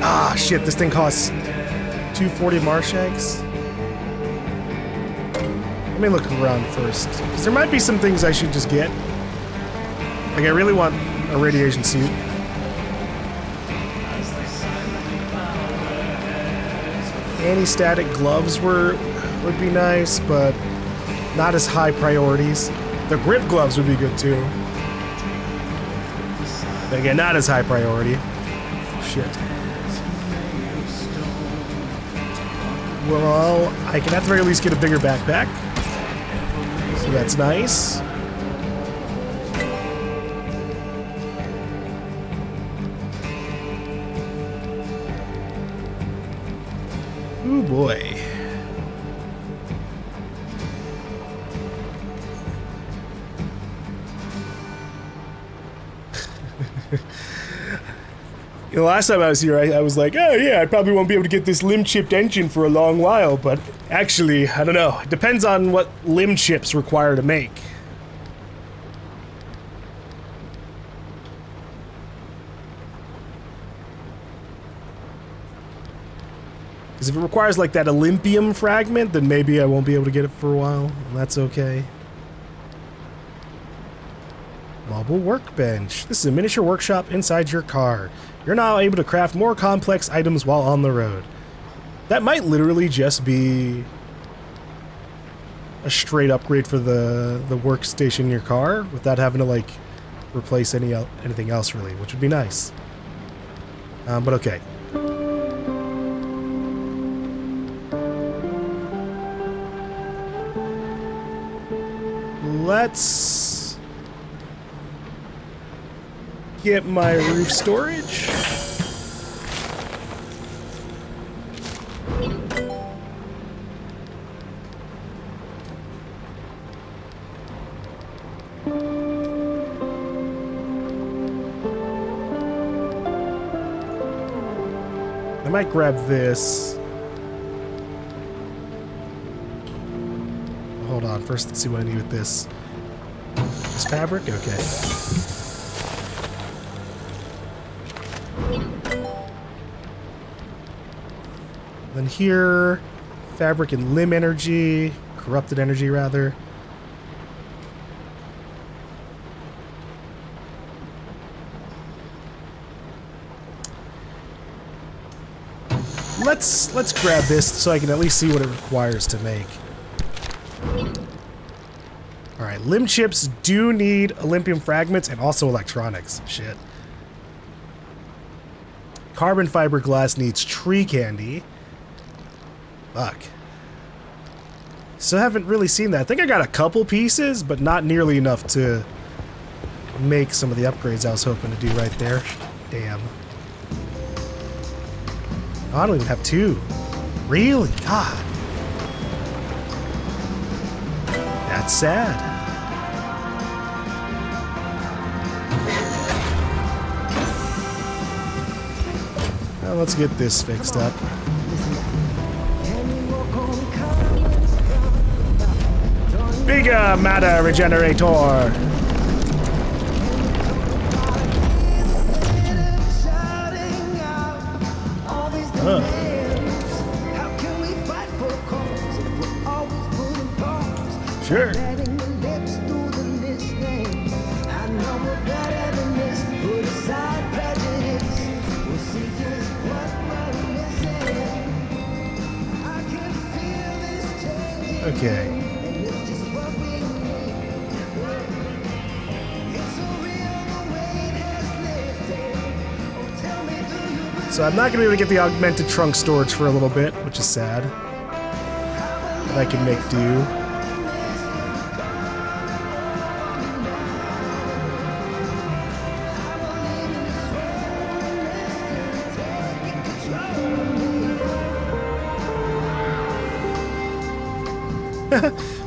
Ah, shit, this thing costs 240 marsh eggs. Let me look around first, because there might be some things I should just get. Like, I really want a radiation suit. Anti-static gloves would be nice, but not as high priorities. The grip gloves would be good, too. But again, not as high priority. Shit. Well, I can at the very least get a bigger backpack, so that's nice. Ooh boy. The last time I was here, I was like, oh yeah, I probably won't be able to get this limb-chipped engine for a long while, but actually, I don't know. It depends on what limb chips require to make. Because if it requires, like, that Olympium fragment, then maybe I won't be able to get it for a while. That's okay. Mobile workbench. This is a miniature workshop inside your car. You're now able to craft more complex items while on the road. That might literally just be a straight upgrade for the workstation in your car without having to, like, replace anything else really, which would be nice. But okay. Let's get my roof storage. I might grab this. Hold on, first let's see what I need with this. This fabric? Okay. Then here, fabric and limb energy, corrupted energy rather. Let's grab this so I can at least see what it requires to make. All right, limb chips do need Olympium fragments and also electronics. Shit. Carbon fiber glass needs tree candy. Fuck. Still haven't really seen that. I think I got a couple pieces, but not nearly enough to make some of the upgrades I was hoping to do right there. Damn. Oh, I don't even have two. Really? God. That's sad. Well, let's get this fixed up. Bigger matter regenerator. Sure. Okay. So I'm not going to be able to get the augmented trunk storage for a little bit, which is sad. But I can make do.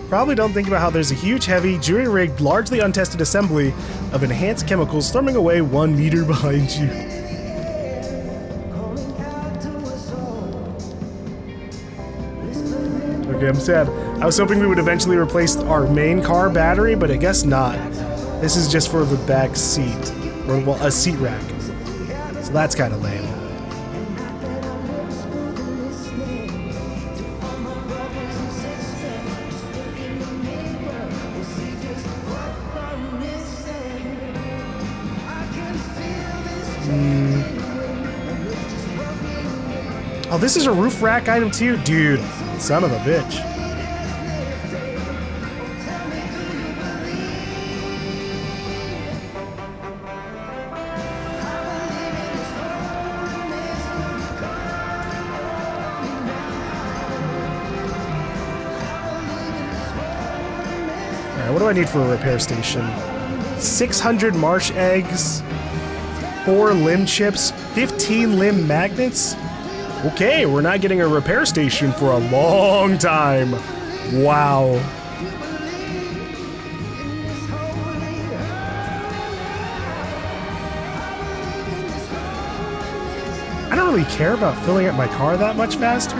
Probably don't think about how there's a huge, heavy, jury-rigged, largely untested assembly of enhanced chemicals storming away 1 meter behind you. Okay, I'm sad. I was hoping we would eventually replace our main car battery, but I guess not. This is just for the back seat. Or, well, a seat rack. So that's kind of lame. Oh, this is a roof rack item too? Dude, son of a bitch. Alright, what do I need for a repair station? 600 marsh eggs, 4 limb chips, 15 limb magnets? Okay, we're not getting a repair station for a long time. Wow. I don't really care about filling up my car that much faster.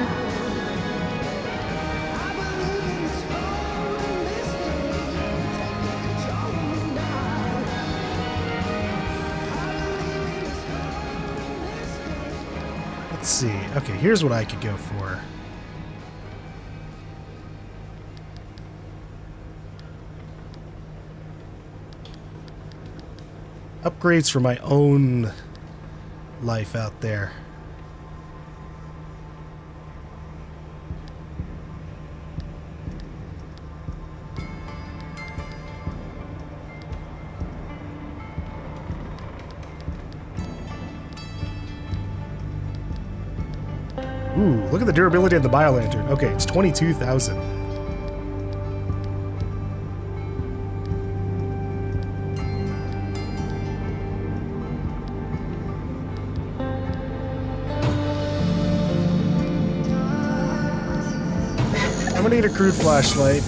Okay, here's what I could go for. Upgrades for my own life out there. Ooh, look at the durability of the biolantern. Okay, it's 22,000. I'm gonna need a crude flashlight.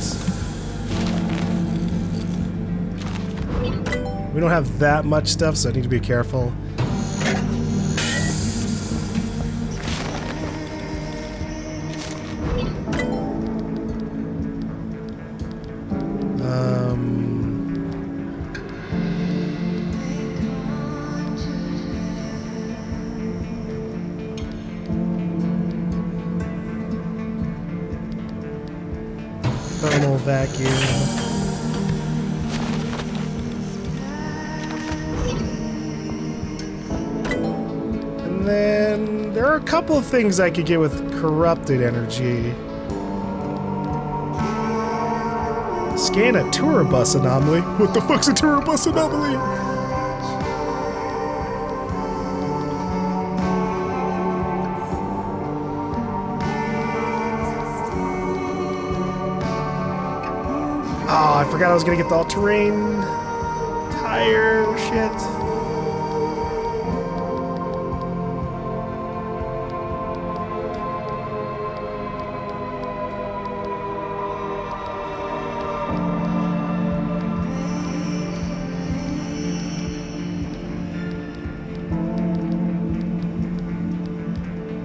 We don't have that much stuff, so I need to be careful. Of things I could get with corrupted energy. Scan a tour bus anomaly. What the fuck's a tour bus anomaly? Oh, I forgot I was gonna get the all-terrain fire shit.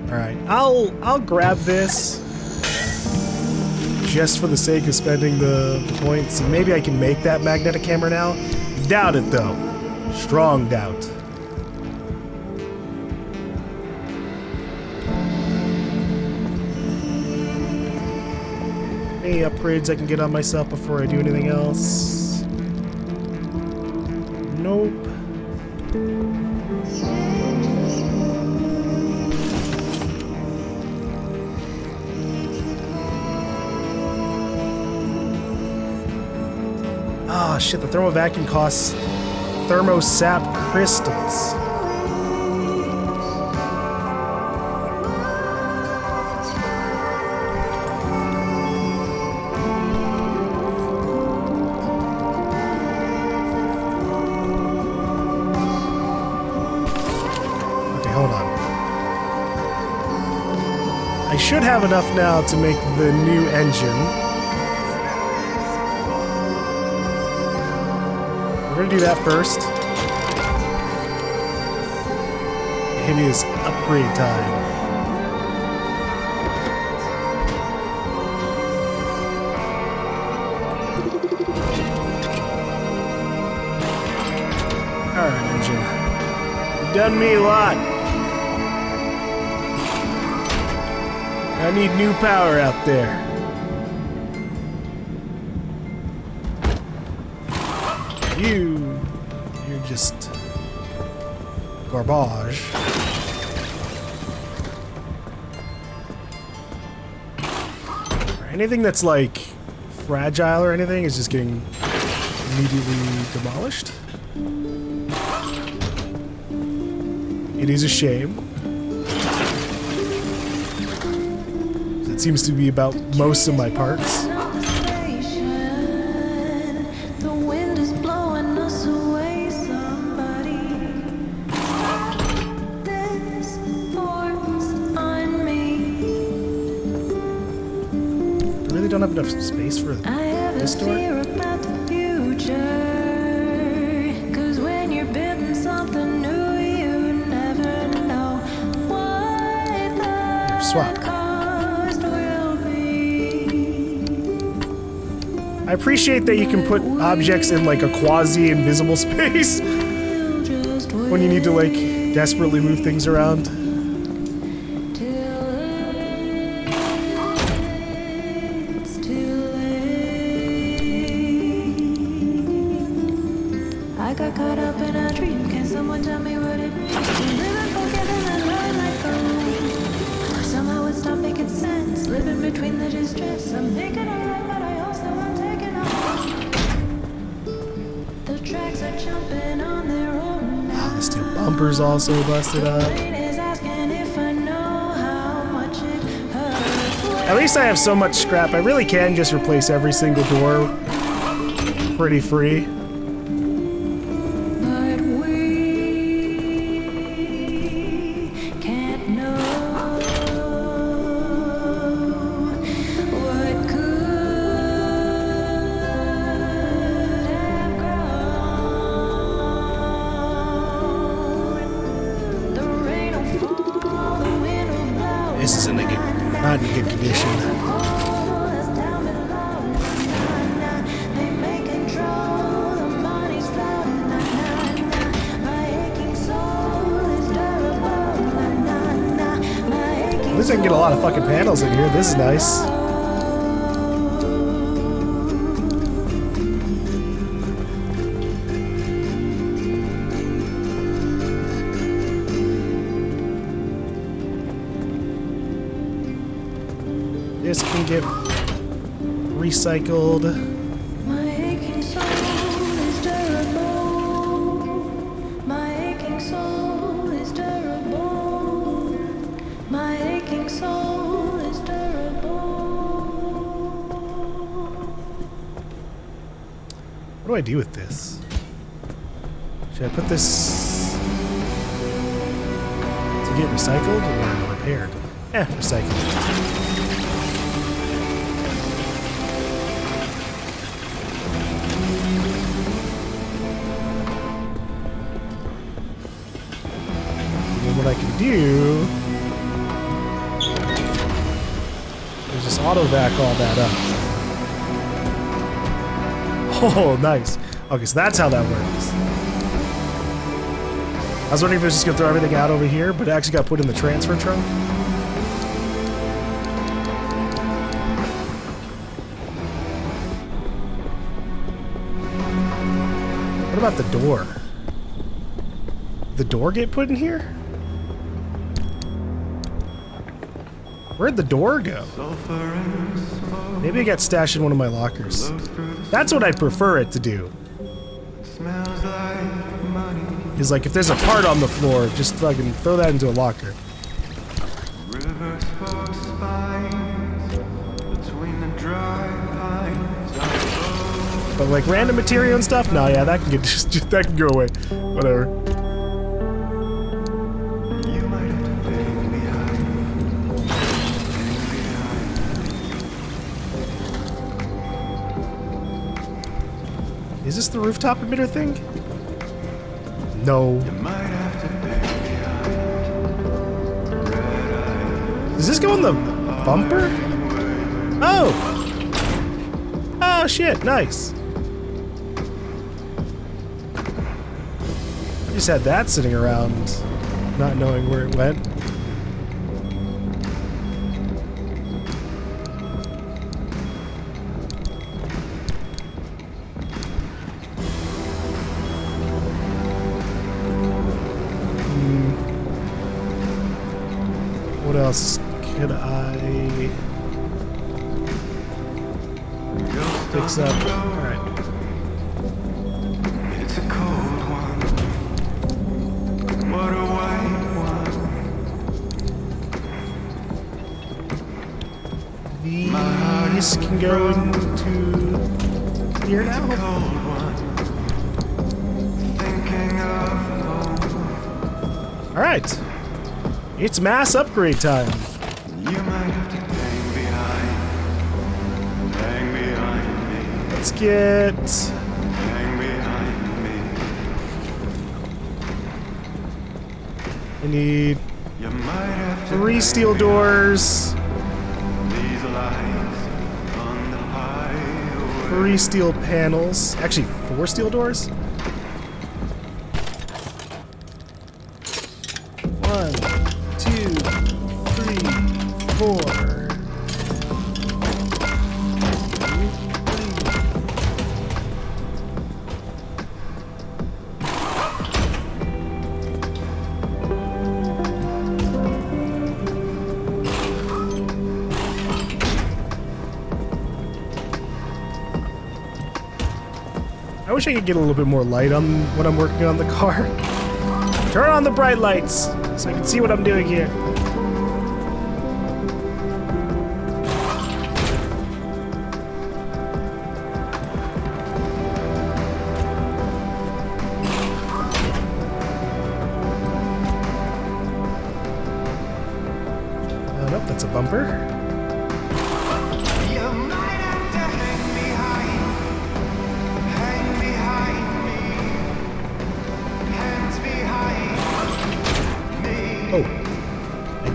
Alright, I'll grab this just for the sake of spending the points. Maybe I can make that magnetic hammer now. Doubt it though. Strong doubt. Any upgrades I can get on myself before I do anything else? Nope. Oh shit, the thermo vacuum costs thermosap crystals. Okay, hold on. I should have enough now to make the new engine. We're gonna do that first. It is upgrade time. Alright, engine. You've done me a lot. I need new power out there. You're just garbage. Anything that's like fragile or anything is just getting immediately demolished. It is a shame. That seems to be about most of my parts. Enough space for this door? About the future, 'cause when you're building something new, you never know what the swap cost will be. I appreciate that you can put objects in like a quasi-invisible space when you need to like desperately move things around. Also busted up. At least I have so much scrap, I really can just replace every single door pretty free. But we can't know what could have grown. This is in a good, not in a good condition. At least I can get a lot of fucking panels in here. This is nice. This can get recycled. My aching soul is durable. My aching soul is durable. My aching soul is durable. What do I do with this? Should I put this to get recycled or repaired? Eh, recycled. What I can do is just auto-vac all that up. Oh, nice. Okay, so that's how that works. I was wondering if it was just going to throw everything out over here, but it actually got put in the transfer trunk. What about the door? Did the door get put in here? Where'd the door go? Maybe it got stashed in one of my lockers. That's what I prefer it to do. Is like if there's a part on the floor, just fucking throw that into a locker. But like random material and stuff? Nah, yeah, that can get just that can go away. Whatever. Is this the rooftop emitter thing? No. Does this go on the bumper? Oh! Oh shit, nice. I just had that sitting around, not knowing where it went. Could I fix up? Alright. It's a cold one. What a white one. These can go into here now. Alright. It's mass upgrade time. You might have to hang behind me. Let's get hang behind me. I need you might have 3 steel doors. These lights on the highway. 3 steel panels. Actually, 4 steel doors. 4. I wish I could get a little bit more light on when I'm working on the car. Turn on the bright lights so I can see what I'm doing here. Oh, nope, that's a bumper.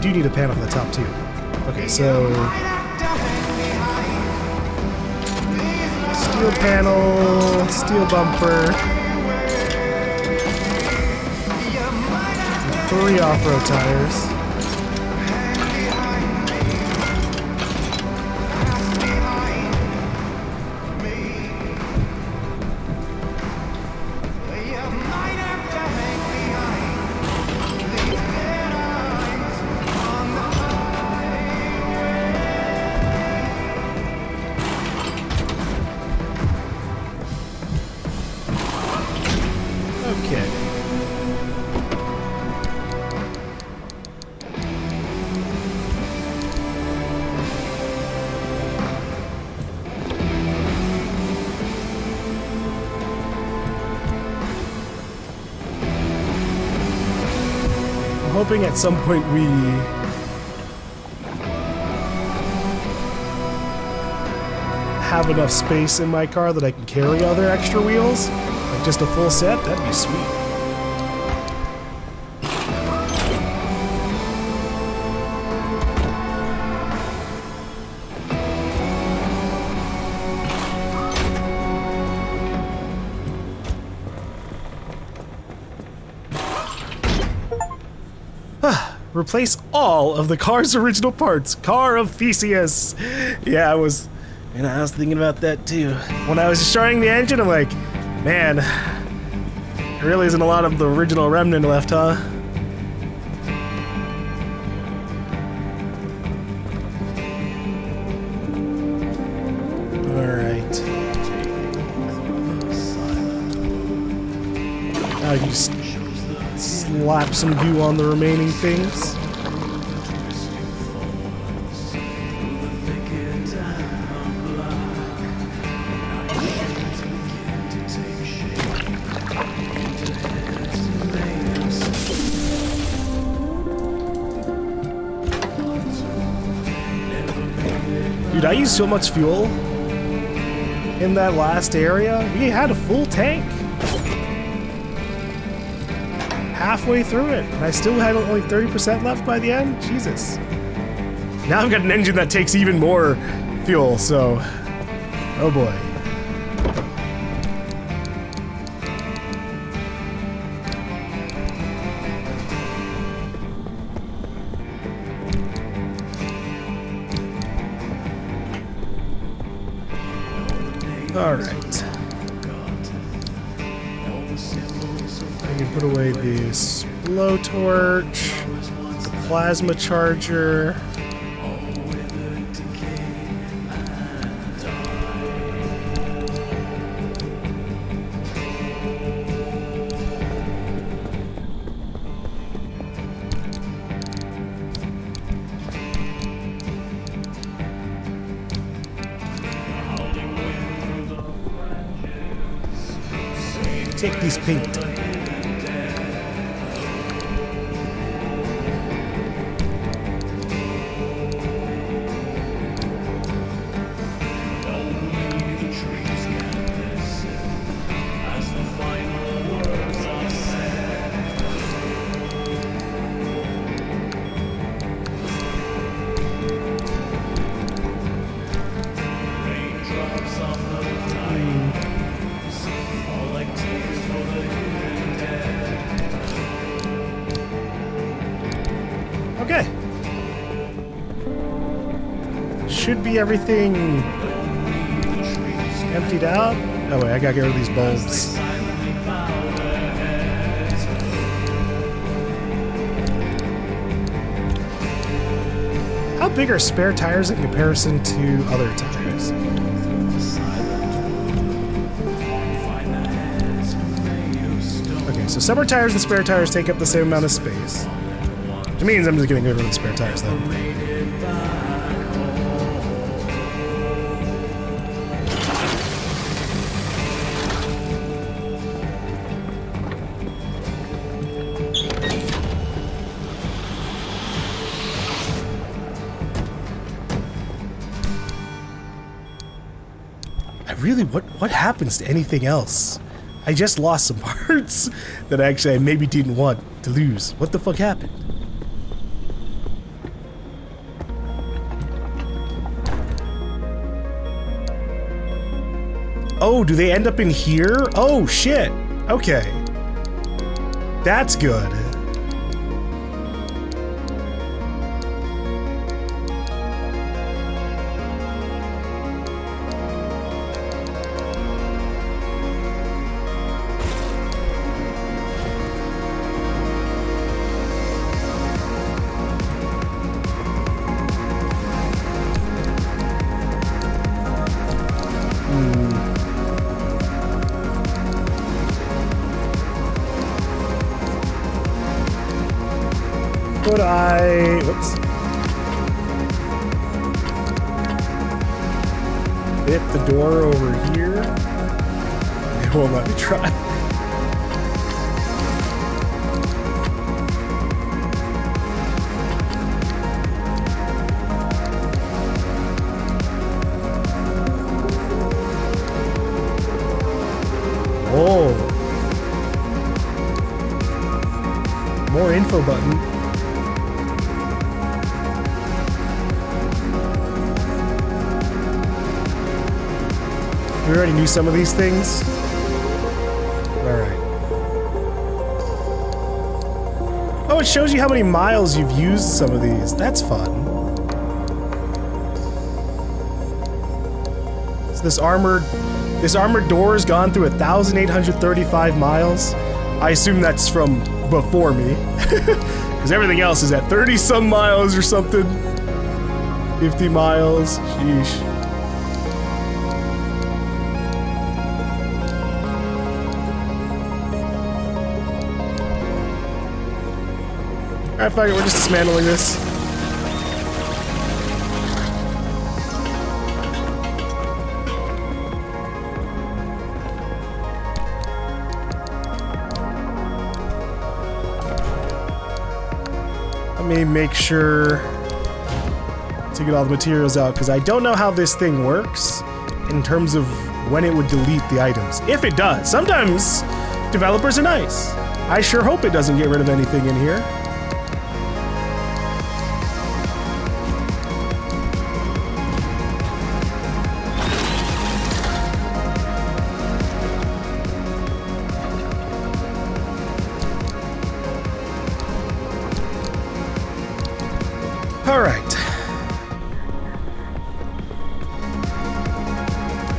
You need a pan on the top too. Okay, so steel panel, steel bumper, 3 off-road tires. hoping at some point we... have enough space in my car that I can carry other extra wheels. Like just a full set, that'd be sweet. Replace all of the car's original parts. Car of Theseus. Yeah, I was thinking about that too. When I was starting the engine, I'm like, man, there really isn't a lot of the original remnant left, huh? All right. I can just slap some goo on the remaining things. Dude, I used so much fuel in that last area. We had a full tank halfway through it, and I still had only 30% left by the end. Jesus. Now I've got an engine that takes even more fuel, so... oh boy. Torch, the plasma charger. Take these paint. Everything emptied out. Oh wait, I gotta get rid of these bulbs. How big are spare tires in comparison to other tires? Okay, so summer tires and spare tires take up the same amount of space. Which means I'm just getting rid of the spare tires then. What happens to anything else? I just lost some parts that actually I maybe didn't want to lose. What the fuck happened? Oh, do they end up in here? Oh shit. Okay. That's good. follow button. We already knew some of these things. Alright. Oh, it shows you how many miles you've used some of these. That's fun. So this armored door has gone through 1,835 miles. I assume that's from before me, because everything else is at 30-some miles or something. 50 miles, sheesh. Alright, fuck it, we're just dismantling this. Let me make sure to get all the materials out, because I don't know how this thing works in terms of when it would delete the items. If it does. Sometimes developers are nice. I sure hope it doesn't get rid of anything in here.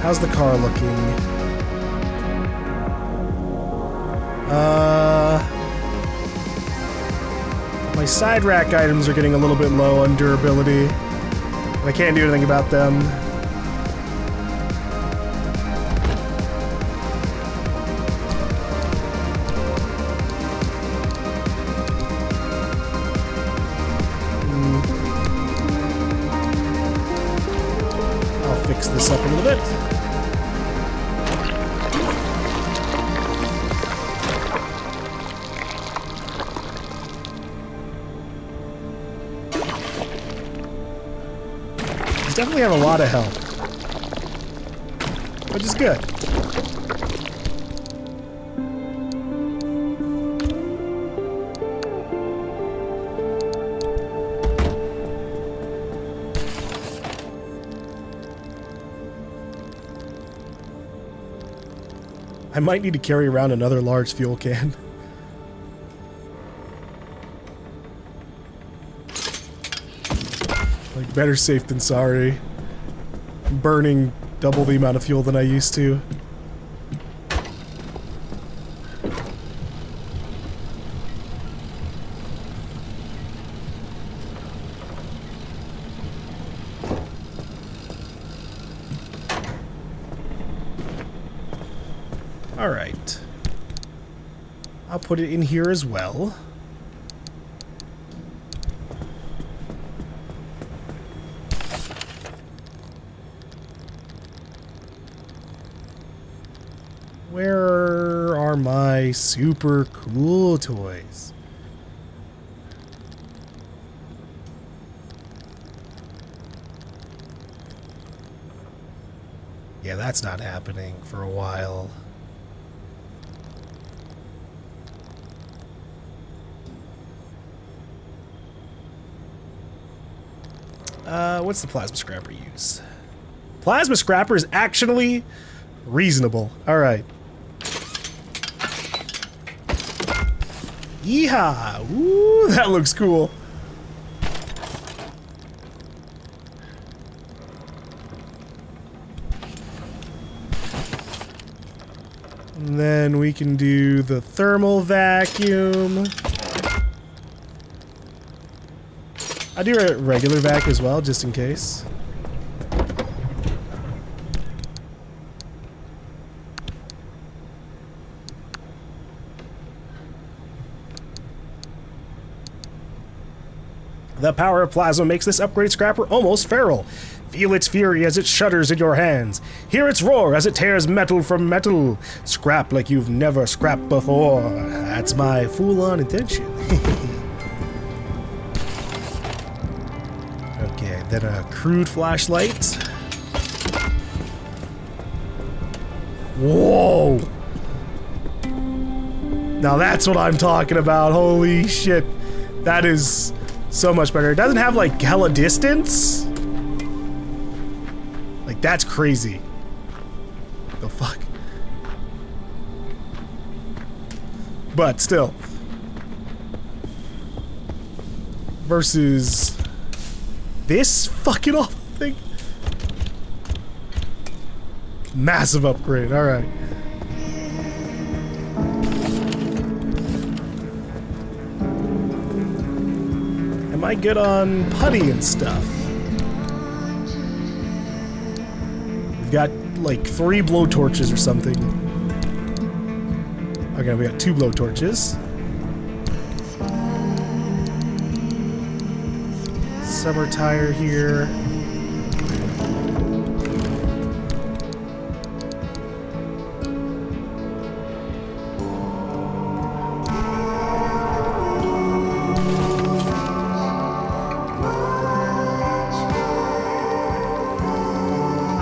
How's the car looking? My side rack items are getting a little bit low on durability, but I can't do anything about them. I'll fix this up a little bit. Definitely have a lot of help, which is good. I might need to carry around another large fuel can. Better safe than sorry. I'm burning double the amount of fuel than I used to. Alright. I'll put it in here as well. Where are my super cool toys? Yeah, that's not happening for a while. What's the plasma scrapper use? Plasma scrapper is actually reasonable. All right. Yeehaw! Ooh, that looks cool. And then we can do the thermal vacuum. I do a regular vac as well, just in case. The power of plasma makes this upgrade scrapper almost feral. Feel its fury as it shudders in your hands. Hear its roar as it tears metal from metal. Scrap like you've never scrapped before. That's my full-on intention. Okay, then a crude flashlight. Whoa! Now that's what I'm talking about, holy shit. That is so much better. It doesn't have like hella distance. Like that's crazy. The fuck. But still. Versus this fucking awful thing. Massive upgrade, alright. Am I good on putty and stuff? We've got like 3 blowtorches or something. Okay, we got 2 blowtorches. Summer tire here.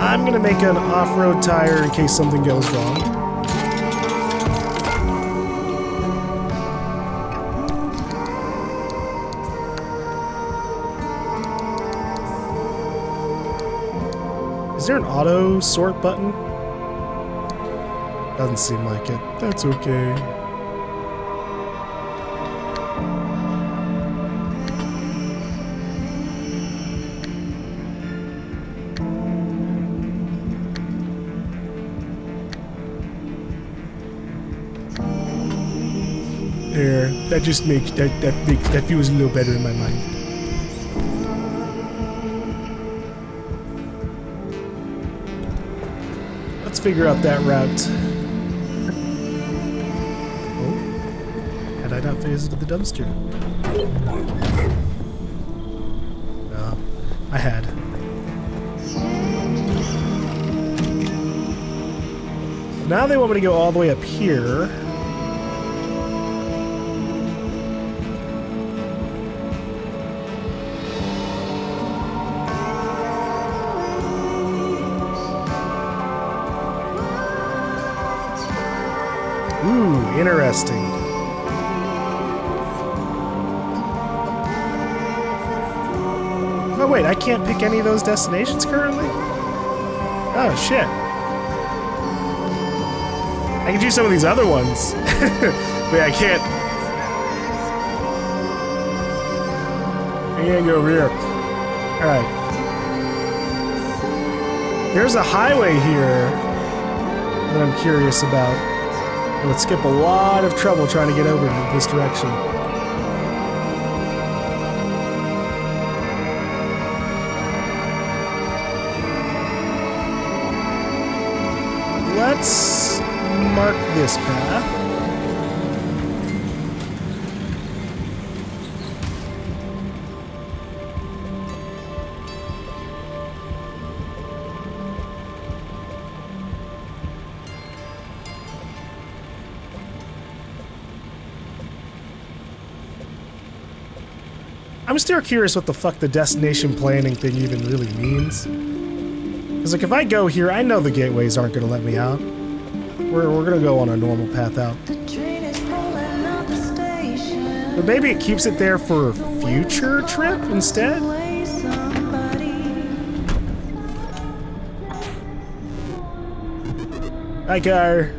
I'm gonna make an off-road tire in case something goes wrong. Is there an auto sort button? Doesn't seem like it. That's okay. There. That just makes that feels a little better in my mind. Figure out that route. Oh, had I not visited the dumpster? No, I had. Now they want me to go all the way up here. Interesting. Oh wait, I can't pick any of those destinations currently? Oh shit. I can do some of these other ones. But I can't. I can't go over here. Alright. There's a highway here that I'm curious about. I would skip a lot of trouble trying to get over in this direction. Let's mark this path. I'm still curious what the fuck the destination planning thing even really means. Cause like if I go here, I know the gateways aren't gonna let me out. We're gonna go on a normal path out. But maybe it keeps it there for a future trip instead? Hi, car.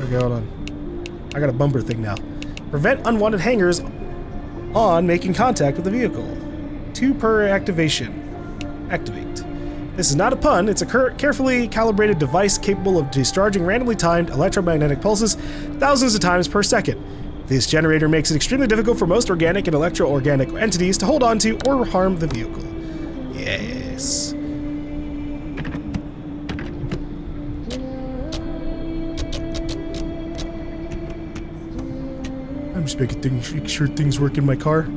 Okay, hold on. I got a bumper thing now. Prevent unwanted hangers on making contact with the vehicle. 2 per activation. Activate. This is not a pun, it's a carefully calibrated device capable of discharging randomly timed electromagnetic pulses thousands of times per second. This generator makes it extremely difficult for most organic and electro-organic entities to hold on to or harm the vehicle. Yes. I'm just making sure things work in my car.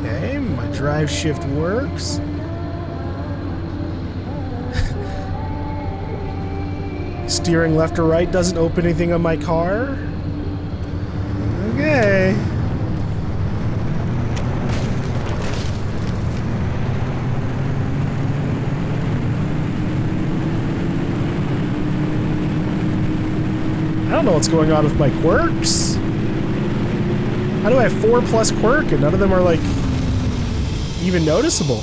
Okay, my drive shift works. steering left or right doesn't open anything on my car. Okay. I don't know what's going on with my quirks. How do I have 4+ quirk and none of them are like even noticeable?